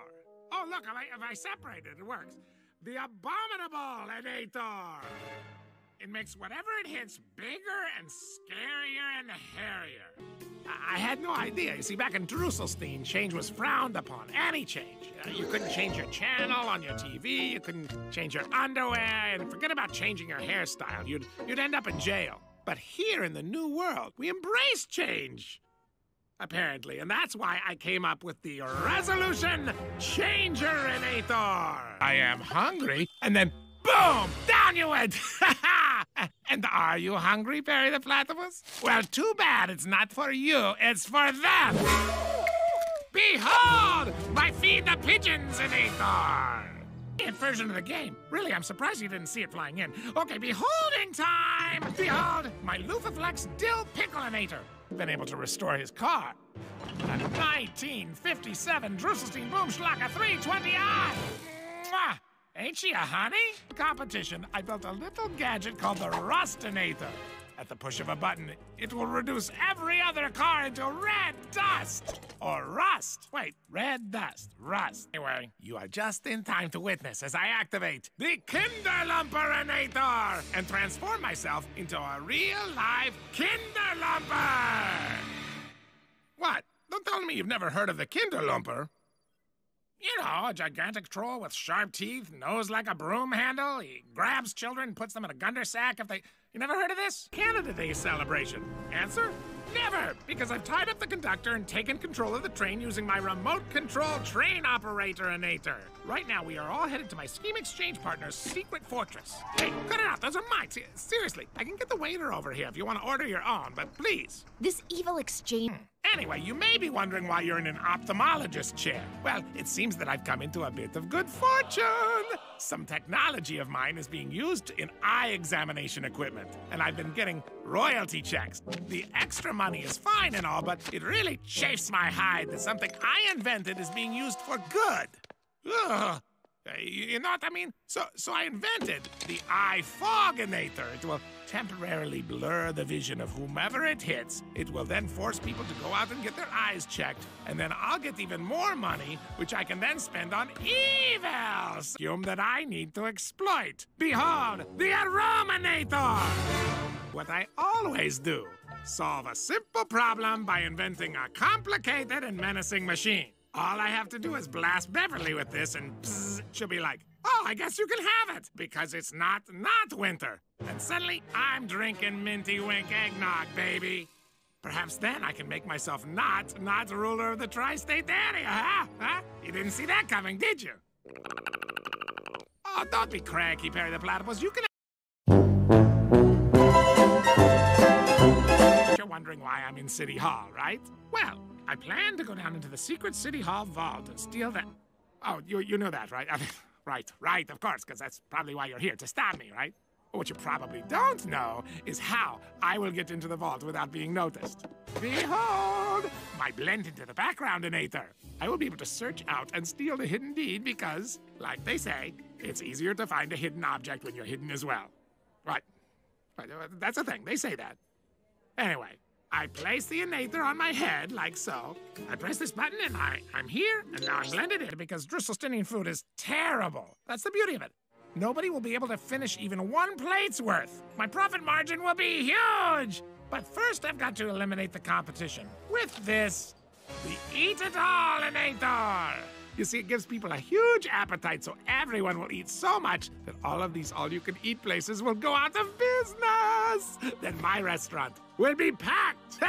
Oh, look, if I, if I separate it, it works. The Abominable-inator. It makes whatever it hits bigger and scarier and hairier. I, I had no idea. You see, back in Druselstein, change was frowned upon. Any change. Uh, you couldn't change your channel on your T V. You couldn't change your underwear. And forget about changing your hairstyle. You'd, you'd end up in jail. But here in the New World, we embrace change. Apparently, and that's why I came up with the Resolution Changer-inator. I am hungry, and then boom, down you went. And are you hungry, Perry the Platypus? Well, too bad it's not for you, it's for them. Behold, my Feed the Pigeons-inator. Version of the game. Really, I'm surprised you didn't see it flying in. Okay, beholding time! Behold, my Lufaflex Dill Pickle-inator. Been able to restore his car. A nineteen fifty-seven Druselstein Boomschlocker three twenty i. Mwah! Ain't she a honey? Competition, I built a little gadget called the Rustinator. At the push of a button, it will reduce every other car into red dust! Or rust! Wait, red dust, rust. Anyway, you are just in time to witness as I activate the Kinderlumperinator and transform myself into a real live Kinderlumper! What? Don't tell me you've never heard of the Kinderlumper. You know, a gigantic troll with sharp teeth, nose like a broom handle. He grabs children and puts them in a gundersack if they... You never heard of this? Canada Day celebration. Answer? Never! Because I've tied up the conductor and taken control of the train using my remote control train operator-inator. Right now, we are all headed to my scheme exchange partner's secret fortress. Hey, cut it out. Those are mine. Seriously, I can get the waiter over here if you want to order your own, but please. This evil exchange... Anyway, you may be wondering why you're in an ophthalmologist chair. Well, it seems that I've come into a bit of good fortune. Some technology of mine is being used in eye examination equipment, and I've been getting royalty checks. The extra money is fine and all, but it really chafes my hide that something I invented is being used for good. Ugh. You know what I mean? So, so I invented the eye foginator. It will temporarily blur the vision of whomever it hits. It will then force people to go out and get their eyes checked, and then I'll get even more money, which I can then spend on evil scume that I need to exploit. Behold, the Arominator! What I always do, solve a simple problem by inventing a complicated and menacing machine. All I have to do is blast Beverly with this, and psst, she'll be like, oh, I guess you can have it, because it's not not winter. And suddenly, I'm drinking Minty Wink eggnog, baby. Perhaps then I can make myself not not ruler of the Tri-State Area, huh? Huh? You didn't see that coming, did you? Oh, don't be cranky, Perry the Platypus. You can... You're wondering why I'm in City Hall, right? Well... I plan to go down into the secret City Hall vault and steal that... Oh, you, you know that, right? I mean, right, right, of course, because that's probably why you're here, to stab me, right? What you probably don't know is how I will get into the vault without being noticed. Behold! My blend into the background in Aether. I will be able to search out and steal the hidden deed because, like they say, it's easier to find a hidden object when you're hidden as well. Right. Right. That's a thing. They say that. Anyway... I place the innator on my head, like so. I press this button, and I, I'm here, and now I'm blended in because Druselstein food is terrible. That's the beauty of it. Nobody will be able to finish even one plate's worth. My profit margin will be huge! But first, I've got to eliminate the competition. With this, the eat-it-all innator! You see, it gives people a huge appetite, so everyone will eat so much that all of these all-you-can-eat places will go out of business! Then my restaurant will be packed!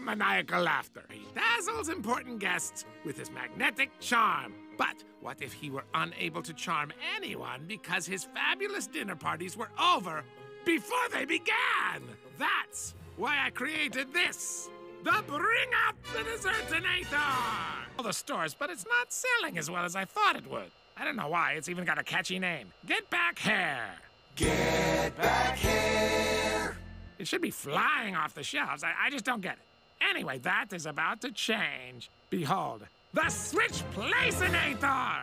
Maniacal laughter. He dazzles important guests with his magnetic charm. But what if he were unable to charm anyone because his fabulous dinner parties were over before they began? That's why I created this. The Bring Out the Dessertinator! All the stores, but it's not selling as well as I thought it would. I don't know why, it's even got a catchy name. Get Back Hair! Get Back Hair! It should be flying off the shelves, I, I just don't get it. Anyway, that is about to change. Behold, the Switch Placinator!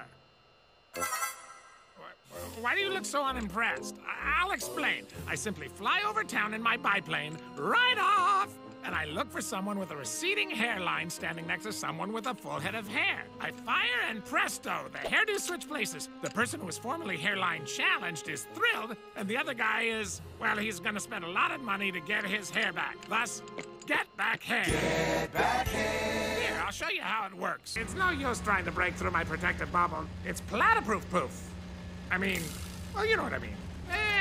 Why do you look so unimpressed? I I'll explain. I simply fly over town in my biplane, right off! And I look for someone with a receding hairline standing next to someone with a full head of hair. I fire and presto, the hairdo switch places. The person who was formerly hairline challenged is thrilled, and the other guy is, well, he's gonna spend a lot of money to get his hair back. Thus, get back hair. Get back hair. Here, I'll show you how it works. It's no use trying to break through my protective bubble. It's platyproof poof. I mean, well, you know what I mean.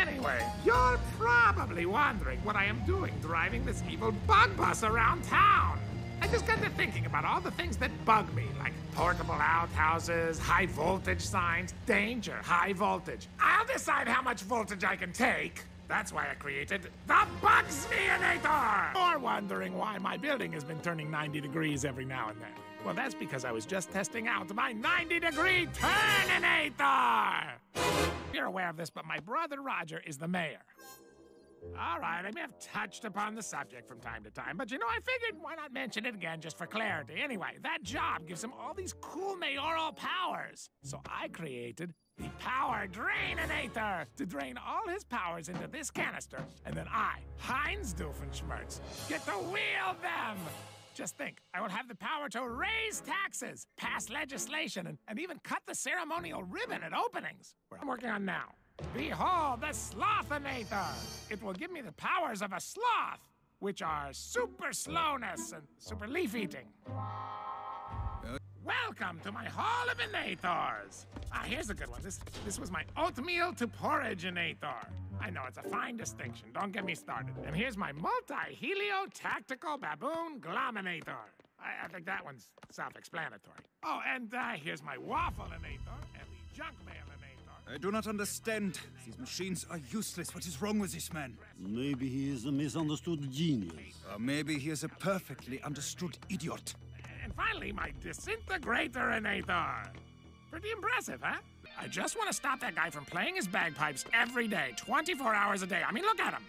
Anyway, you're probably wondering what I am doing driving this evil bug bus around town. I just got to thinking about all the things that bug me, like portable outhouses, high voltage signs, danger, high voltage. I'll decide how much voltage I can take. That's why I created the Bugsmeanator! Or wondering why my building has been turning ninety degrees every now and then. Well, that's because I was just testing out my ninety degree Turninator! You're aware of this, but my brother Roger is the mayor. All right, I may have touched upon the subject from time to time, but you know, I figured why not mention it again just for clarity. Anyway, that job gives him all these cool mayoral powers. So I created the Power Draininator to drain all his powers into this canister, and then I, Heinz Doofenshmirtz, get to wield them! Just think, I will have the power to raise taxes, pass legislation, and, and even cut the ceremonial ribbon at openings, where I'm working on now. Behold the Slothinator! It will give me the powers of a sloth, which are super slowness and super leaf eating. Welcome to my Hall of Enathors! Ah, here's a good one. This this was my oatmeal to porridge Enathor. I know, it's a fine distinction. Don't get me started. And here's my multi-helio-tactical baboon glominator. I, I think that one's self-explanatory. Oh, and uh, here's my waffle Enathor and the junk mail Enathor. I do not understand. These machines are useless. What is wrong with this man? Maybe he is a misunderstood genius. Or maybe he is a perfectly understood idiot. And finally, my disintegrator Enathor. Pretty impressive, huh? I just want to stop that guy from playing his bagpipes every day, twenty-four hours a day. I mean, look at him.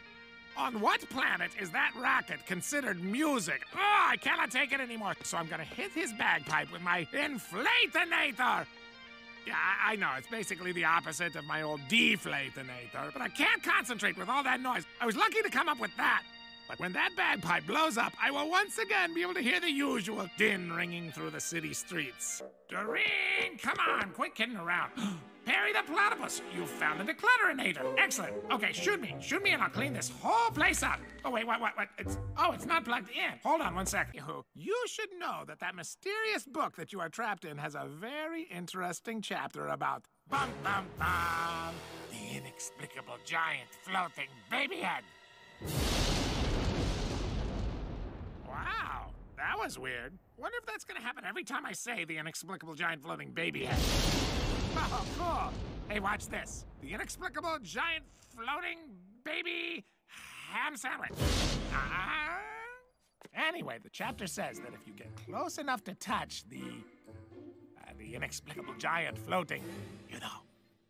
On what planet is that rocket considered music? Oh, I cannot take it anymore. So I'm going to hit his bagpipe with my inflatonator. Yeah, I, I know. It's basically the opposite of my old deflatonator. But I can't concentrate with all that noise. I was lucky to come up with that. But when that bagpipe blows up, I will once again be able to hear the usual din ringing through the city streets. Doreen, come on, quit kidding around. Perry the Platypus, you found the declutterinator. Excellent. Okay, shoot me. Shoot me and I'll clean this whole place up. Oh, wait, what, what, what? It's, oh, it's not plugged in. Hold on one second. You should know that that mysterious book that you are trapped in has a very interesting chapter about bum, bum, bum, the inexplicable giant floating baby head. Wow, that was weird. Wonder if that's gonna happen every time I say the inexplicable giant floating baby head. Oh, cool. Hey, watch this. The inexplicable giant floating baby ham sandwich. Ah. Anyway, the chapter says that if you get close enough to touch the, uh, the inexplicable giant floating, you know,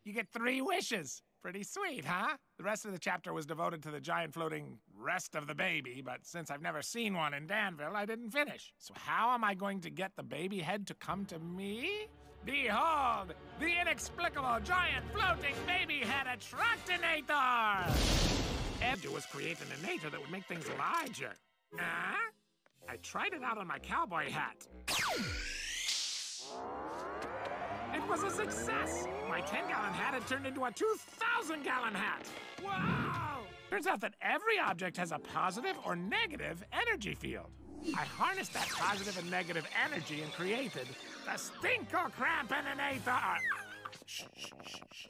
you get three wishes. Pretty sweet, huh? The rest of the chapter was devoted to the giant floating rest of the baby, but since I've never seen one in Danville, I didn't finish. So how am I going to get the baby head to come to me? Behold, the inexplicable giant floating baby head attractinator! Eddu was creating a nature that would make things larger. Huh? I tried it out on my cowboy hat. It was a success! My ten-gallon hat had turned into a two thousand gallon hat! Wow! Turns out that every object has a positive or negative energy field. I harnessed that positive and negative energy and created the Stinko-Krampinator! Shh, shh, shh, shh.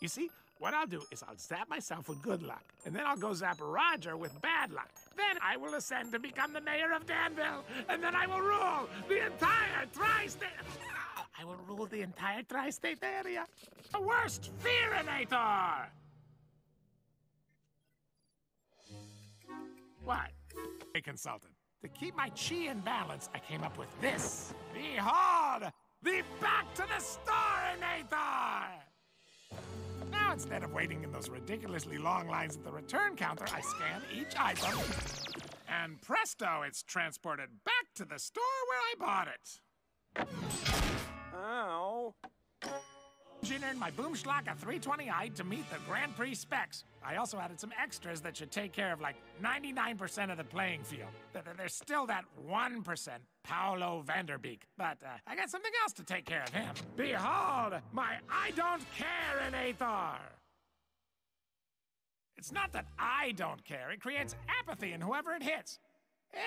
You see, what I'll do is I'll zap myself with good luck, and then I'll go zap Roger with bad luck. Then I will ascend to become the mayor of Danville, and then I will rule the entire Tri-State... I will rule the entire Tri-State Area. The worst fearinator! What? A consultant. To keep my chi in balance, I came up with this. Behold! The Back to the Starinator! Now, instead of waiting in those ridiculously long lines at the return counter, I scan each item, and presto, it's transported back to the store where I bought it. Ow. Engineered my Boomschlocker three twenty i to meet the Grand Prix specs. I also added some extras that should take care of like ninety-nine percent of the playing field. There's still that one percent, Paolo Vanderbeek. But uh, I got something else to take care of him. Behold, my I don't care Enathor. It's not that I don't care. It creates apathy in whoever it hits.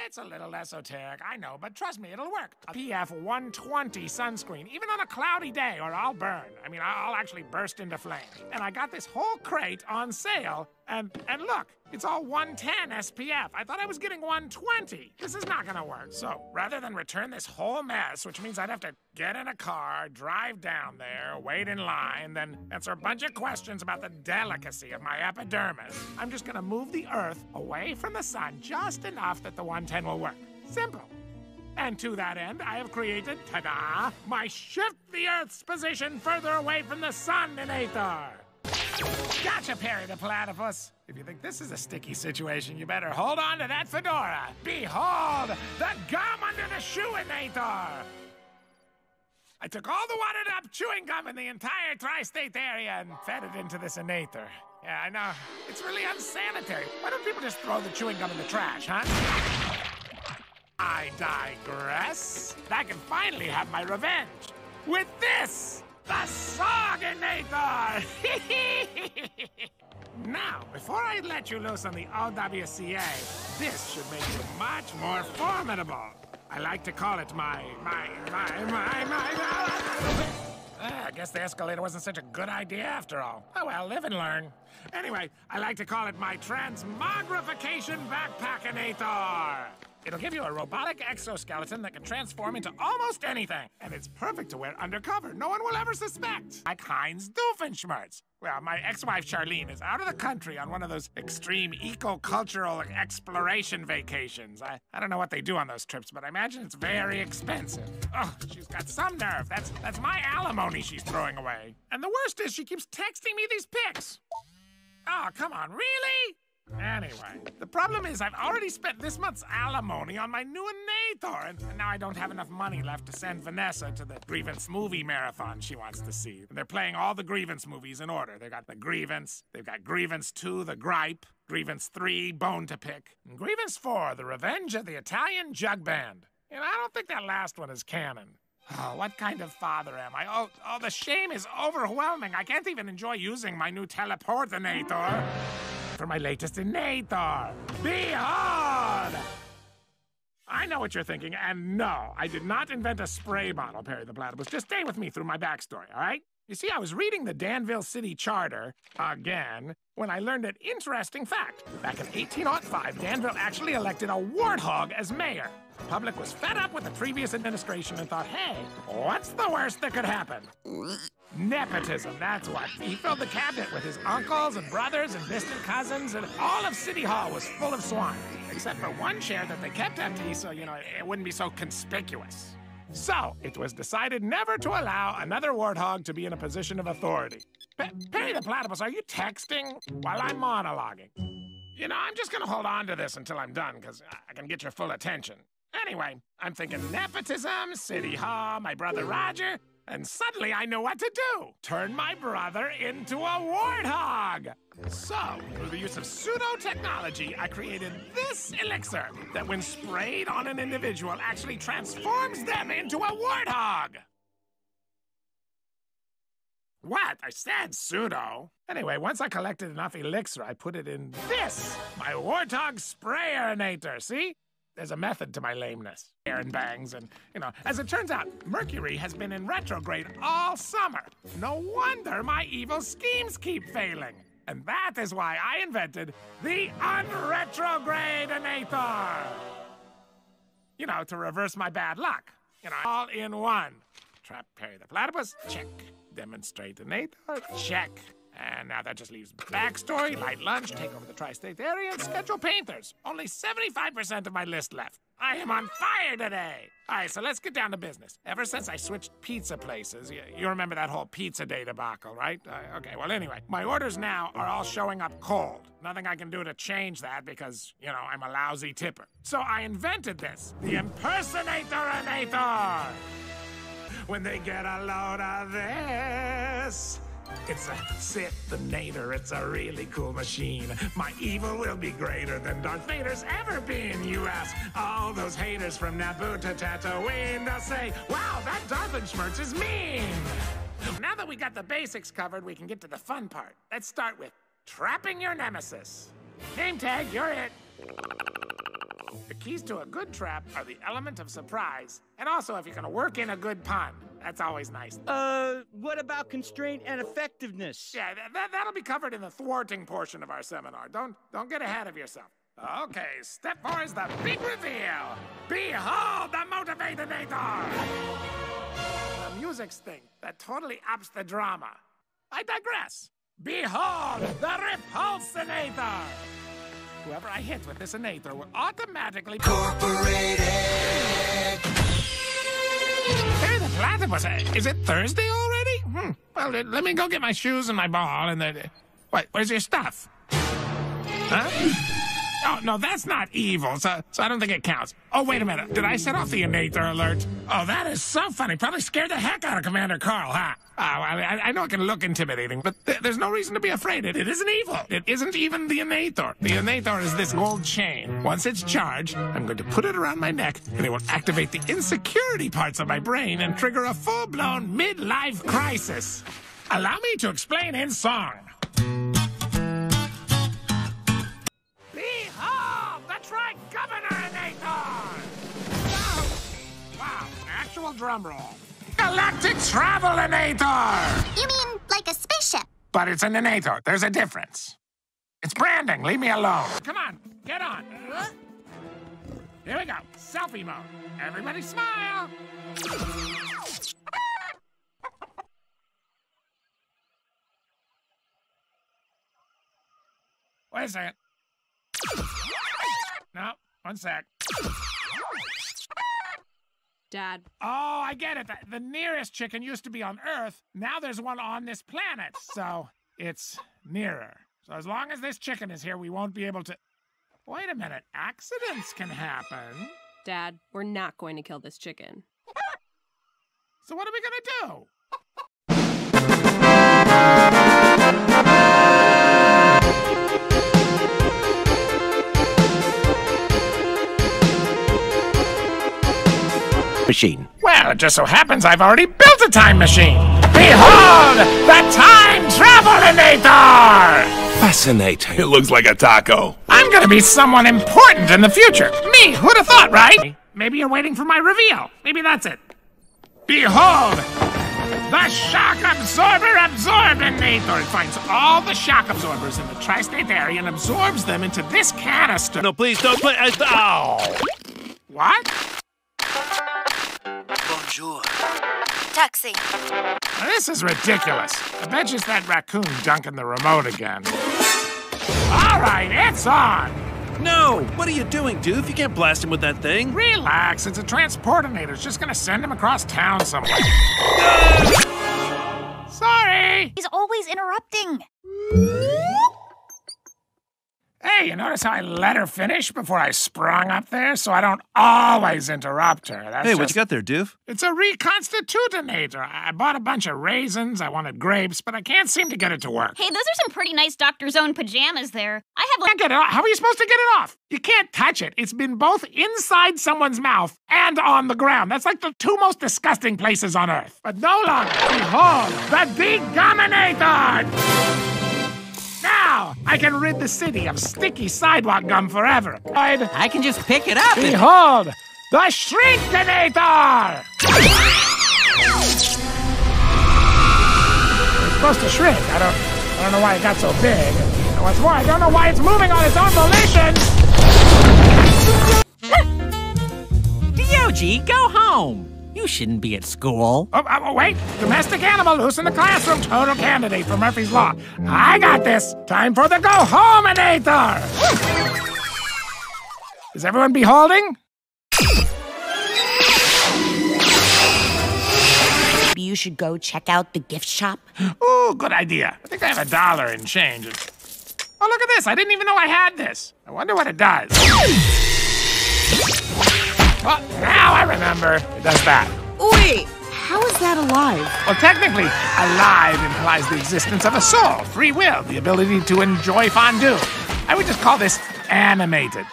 It's a little esoteric, I know, but trust me, it'll work. A P F one twenty sunscreen, even on a cloudy day, or I'll burn. I mean, I'll actually burst into flame. And I got this whole crate on sale, and, and look, it's all one ten S P F. I thought I was getting one twenty. This is not gonna work. So, rather than return this whole mess, which means I'd have to get in a car, drive down there, wait in line, then answer a bunch of questions about the delicacy of my epidermis, I'm just gonna move the Earth away from the sun just enough that the one ten will work. Simple. And to that end, I have created, ta-da, my Shift the Earth's Position Further Away from the Sun Enathor. Gotcha, Perry the Platypus. If you think this is a sticky situation, you better hold on to that fedora. Behold, the gum under the shoe Enathor. I took all the wadded-up chewing gum in the entire Tri-State Area and fed it into this Enathor. Yeah, I know. It's really unsanitary. Why don't people just throw the chewing gum in the trash, huh? I digress. I can finally have my revenge with this, the Soginator! Now, before I let you loose on the O W C A, this should make you much more formidable. I like to call it my, my, my, my, my, my. I guess the escalator wasn't such a good idea after all. Oh well, live and learn. Anyway, I like to call it my transmogrification backpackinator. It'll give you a robotic exoskeleton that can transform into almost anything. And it's perfect to wear undercover. No one will ever suspect. Like Heinz Doofenshmirtz. Well, my ex-wife Charlene is out of the country on one of those extreme eco-cultural exploration vacations. I, I don't know what they do on those trips, but I imagine it's very expensive. Oh, she's got some nerve. That's, that's my alimony she's throwing away. And the worst is she keeps texting me these pics. Oh, come on, really? Anyway, the problem is I've already spent this month's alimony on my new Anathor, and, and now I don't have enough money left to send Vanessa to the Grievance movie marathon she wants to see. And they're playing all the Grievance movies in order. They've got The Grievance, they've got Grievance two, The Gripe, Grievance three, Bone to Pick, and Grievance four, The Revenge of the Italian Jug Band. And I don't think that last one is canon. Oh, what kind of father am I? Oh, oh, the shame is overwhelming. I can't even enjoy using my new teleportinator. For my latest Inator. Behold! I know what you're thinking, and no, I did not invent a spray bottle, Perry the Platypus. Just stay with me through my backstory, all right? You see, I was reading the Danville City Charter, again, when I learned an interesting fact. Back in eighteen oh five, Danville actually elected a warthog as mayor. The public was fed up with the previous administration and thought, hey, what's the worst that could happen? Nepotism, that's what. He filled the cabinet with his uncles and brothers and distant cousins, and all of City Hall was full of swine, except for one chair that they kept empty so, you know, it wouldn't be so conspicuous. So, it was decided never to allow another warthog to be in a position of authority. Pe- Perry the Platypus, are you texting while I'm monologuing? You know, I'm just gonna hold on to this until I'm done, because I can get your full attention. Anyway, I'm thinking nepotism, City Hall, my brother Roger, and suddenly I know what to do. Turn my brother into a warthog. So, through the use of pseudo-technology, I created this elixir that when sprayed on an individual actually transforms them into a warthog. What? I said pseudo. Anyway, once I collected enough elixir, I put it in this, my warthog sprayerinator, see? There's a method to my lameness. Hair and bangs and, you know, as it turns out, Mercury has been in retrograde all summer. No wonder my evil schemes keep failing. And that is why I invented the Unretrogradinator. You know, to reverse my bad luck. You know, all in one. Trap Perry the Platypus, check. Demonstratinator, check. And now that just leaves backstory, light lunch, take over the Tri-State Area, and schedule painters. Only seventy-five percent of my list left. I am on fire today! All right, so let's get down to business. Ever since I switched pizza places, you, you remember that whole pizza day debacle, right? Uh, okay, well, anyway, my orders now are all showing up cold. Nothing I can do to change that because, you know, I'm a lousy tipper. So I invented this, the Impersonator-inator! When they get a load of this... It's a Sith-inator, it's a really cool machine. My evil will be greater than Darth Vader's ever been, you ask. All those haters from Naboo to Tatooine, they'll say, wow, that Doofenshmirtz is mean! Now that we got the basics covered, we can get to the fun part. Let's start with trapping your nemesis. Name tag, you're it. The keys to a good trap are the element of surprise, and also if you're gonna work in a good pun. That's always nice. Uh, what about constraint and effectiveness? Yeah, th th that'll be covered in the thwarting portion of our seminar. Don't, don't get ahead of yourself. Okay, step four is the big reveal. Behold the Motivatinator! The music's thing that totally ups the drama. I digress. Behold the Repulsinator! Whoever I hit with this inator will automatically... Incorporated! Perry the Platypus, is it Thursday already? Hmm. Well, let me go get my shoes and my ball and the... Wait, where's your stuff? Huh? Oh, no, that's not evil, so, so I don't think it counts. Oh, wait a minute. Did I set off the Inator alert? Oh, that is so funny. Probably scared the heck out of Commander Carl, huh? Oh, I, I know it can look intimidating, but th there's no reason to be afraid. It, it isn't evil. It isn't even the Inator. The Inator is this gold chain. Once it's charged, I'm going to put it around my neck, and it will activate the insecurity parts of my brain and trigger a full-blown midlife crisis. Allow me to explain in song. Behold, the Tri-Governor Inator! Now, actual drum roll. Galactic Travelinator! You mean like a spaceship? But it's a nanator. There's a difference. It's branding. Leave me alone. Come on. Get on. Uh, here we go. Selfie mode. Everybody smile. Wait a second. No, one sec. Dad. Oh, I get it. The nearest chicken used to be on Earth. Now there's one on this planet, so it's nearer. So as long as this chicken is here, we won't be able to... Wait a minute. Accidents can happen. Dad, we're not going to kill this chicken. So what are we gonna do? Machine. Well, it just so happens I've already built a time machine. Behold, the Time Travelinator! Fascinating. It looks like a taco. I'm gonna be someone important in the future. Me, who'd have thought, right? Maybe you're waiting for my reveal. Maybe that's it. Behold, the Shock Absorber Absorbinator. It finds all the shock absorbers in the Tri-State Area and absorbs them into this canister. No, please don't play. Oh. What? Bonjour. Taxi. Now, this is ridiculous. I bet it's that raccoon dunking the remote again. All right, it's on. No, what are you doing, Doof? You can't blast him with that thing. Relax, it's a transportinator. It's just gonna send him across town somewhere. Sorry. He's always interrupting. Hey, you notice how I let her finish before I sprung up there, so I don't always interrupt her. That's hey, just... what you got there, Doof? It's a reconstitutinator. I bought a bunch of raisins, I wanted grapes, but I can't seem to get it to work. Hey, those are some pretty nice Doctor Zone pajamas there. I have... Can't get it off. How are you supposed to get it off? You can't touch it. It's been both inside someone's mouth and on the ground. That's like the two most disgusting places on Earth. But no longer. Behold, the Degominator! Now, I can rid the city of sticky sidewalk gum forever. I'd... I can just pick it up. Behold, and... the Shrinkinator! It's supposed to shrink. I don't, I don't know why it got so big. And what's more, I don't know why it's moving on its own volition. D O G, go home. You shouldn't be at school. Oh, oh, wait. Domestic animal loose in the classroom. Total candidate for Murphy's Law. I got this. Time for the Go-Hominator. Is everyone beholding? Maybe you should go check out the gift shop. Ooh, good idea. I think I have a dollar in change. Oh, look at this. I didn't even know I had this. I wonder what it does. Oh, now I remember. It does that. Wait, how is that alive? Well, technically, alive implies the existence of a soul, free will, the ability to enjoy fondue. I would just call this animated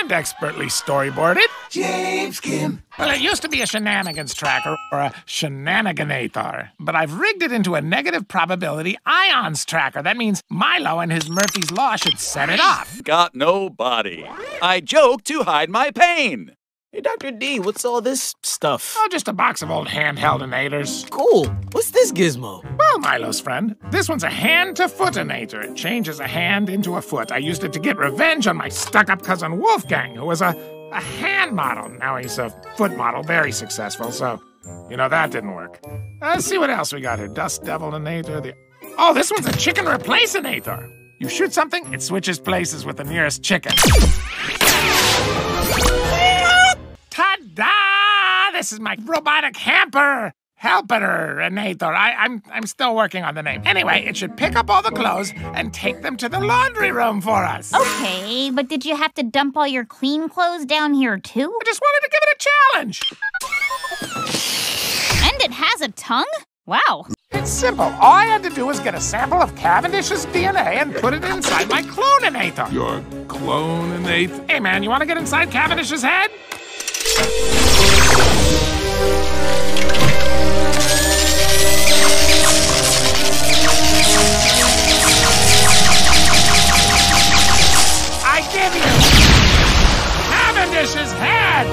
and expertly storyboarded. James Kim. Well, it used to be a shenanigans tracker or a shenaniganator, but I've rigged it into a negative probability ions tracker. That means Milo and his Murphy's Law should set it off. Got no body. I joke to hide my pain. Hey, Doctor D, what's all this stuff? Oh, just a box of old handheldinators. Cool. What's this gizmo? Well, Milo's friend, this one's a hand-to-footinator. It changes a hand into a foot. I used it to get revenge on my stuck-up cousin Wolfgang, who was a, a hand model. Now he's a foot model, very successful, so, you know, that didn't work. Uh, let's see what else we got here. Dust Devilinator, the... Oh, this one's a chicken replacinator. You shoot something, it switches places with the nearest chicken. Ta-da! This is my robotic hamper helper-inator. I, I'm, I'm still working on the name. Anyway, it should pick up all the clothes and take them to the laundry room for us. Okay, but did you have to dump all your clean clothes down here, too? I just wanted to give it a challenge. And it has a tongue? Wow. It's simple. All I had to do was get a sample of Cavendish's D N A and put it inside my cloninator. Your cloninator? Hey, man, you want to get inside Cavendish's head? I give you Cavendish's head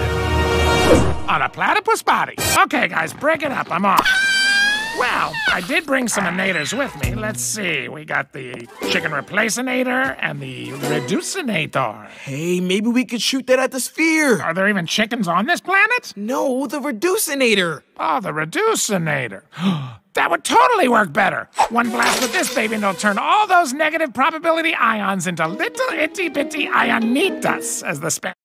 on a platypus. platypus body. Okay, guys, break it up. I'm off. Well, I did bring some innators with me. Let's see. We got the chicken replacinator and the reducinator. Hey, maybe we could shoot that at the sphere. Are there even chickens on this planet? No, the reducinator. Oh, the reducinator. That would totally work better. One blast with this baby and it'll turn all those negative probability ions into little itty bitty ionitas, as the spe-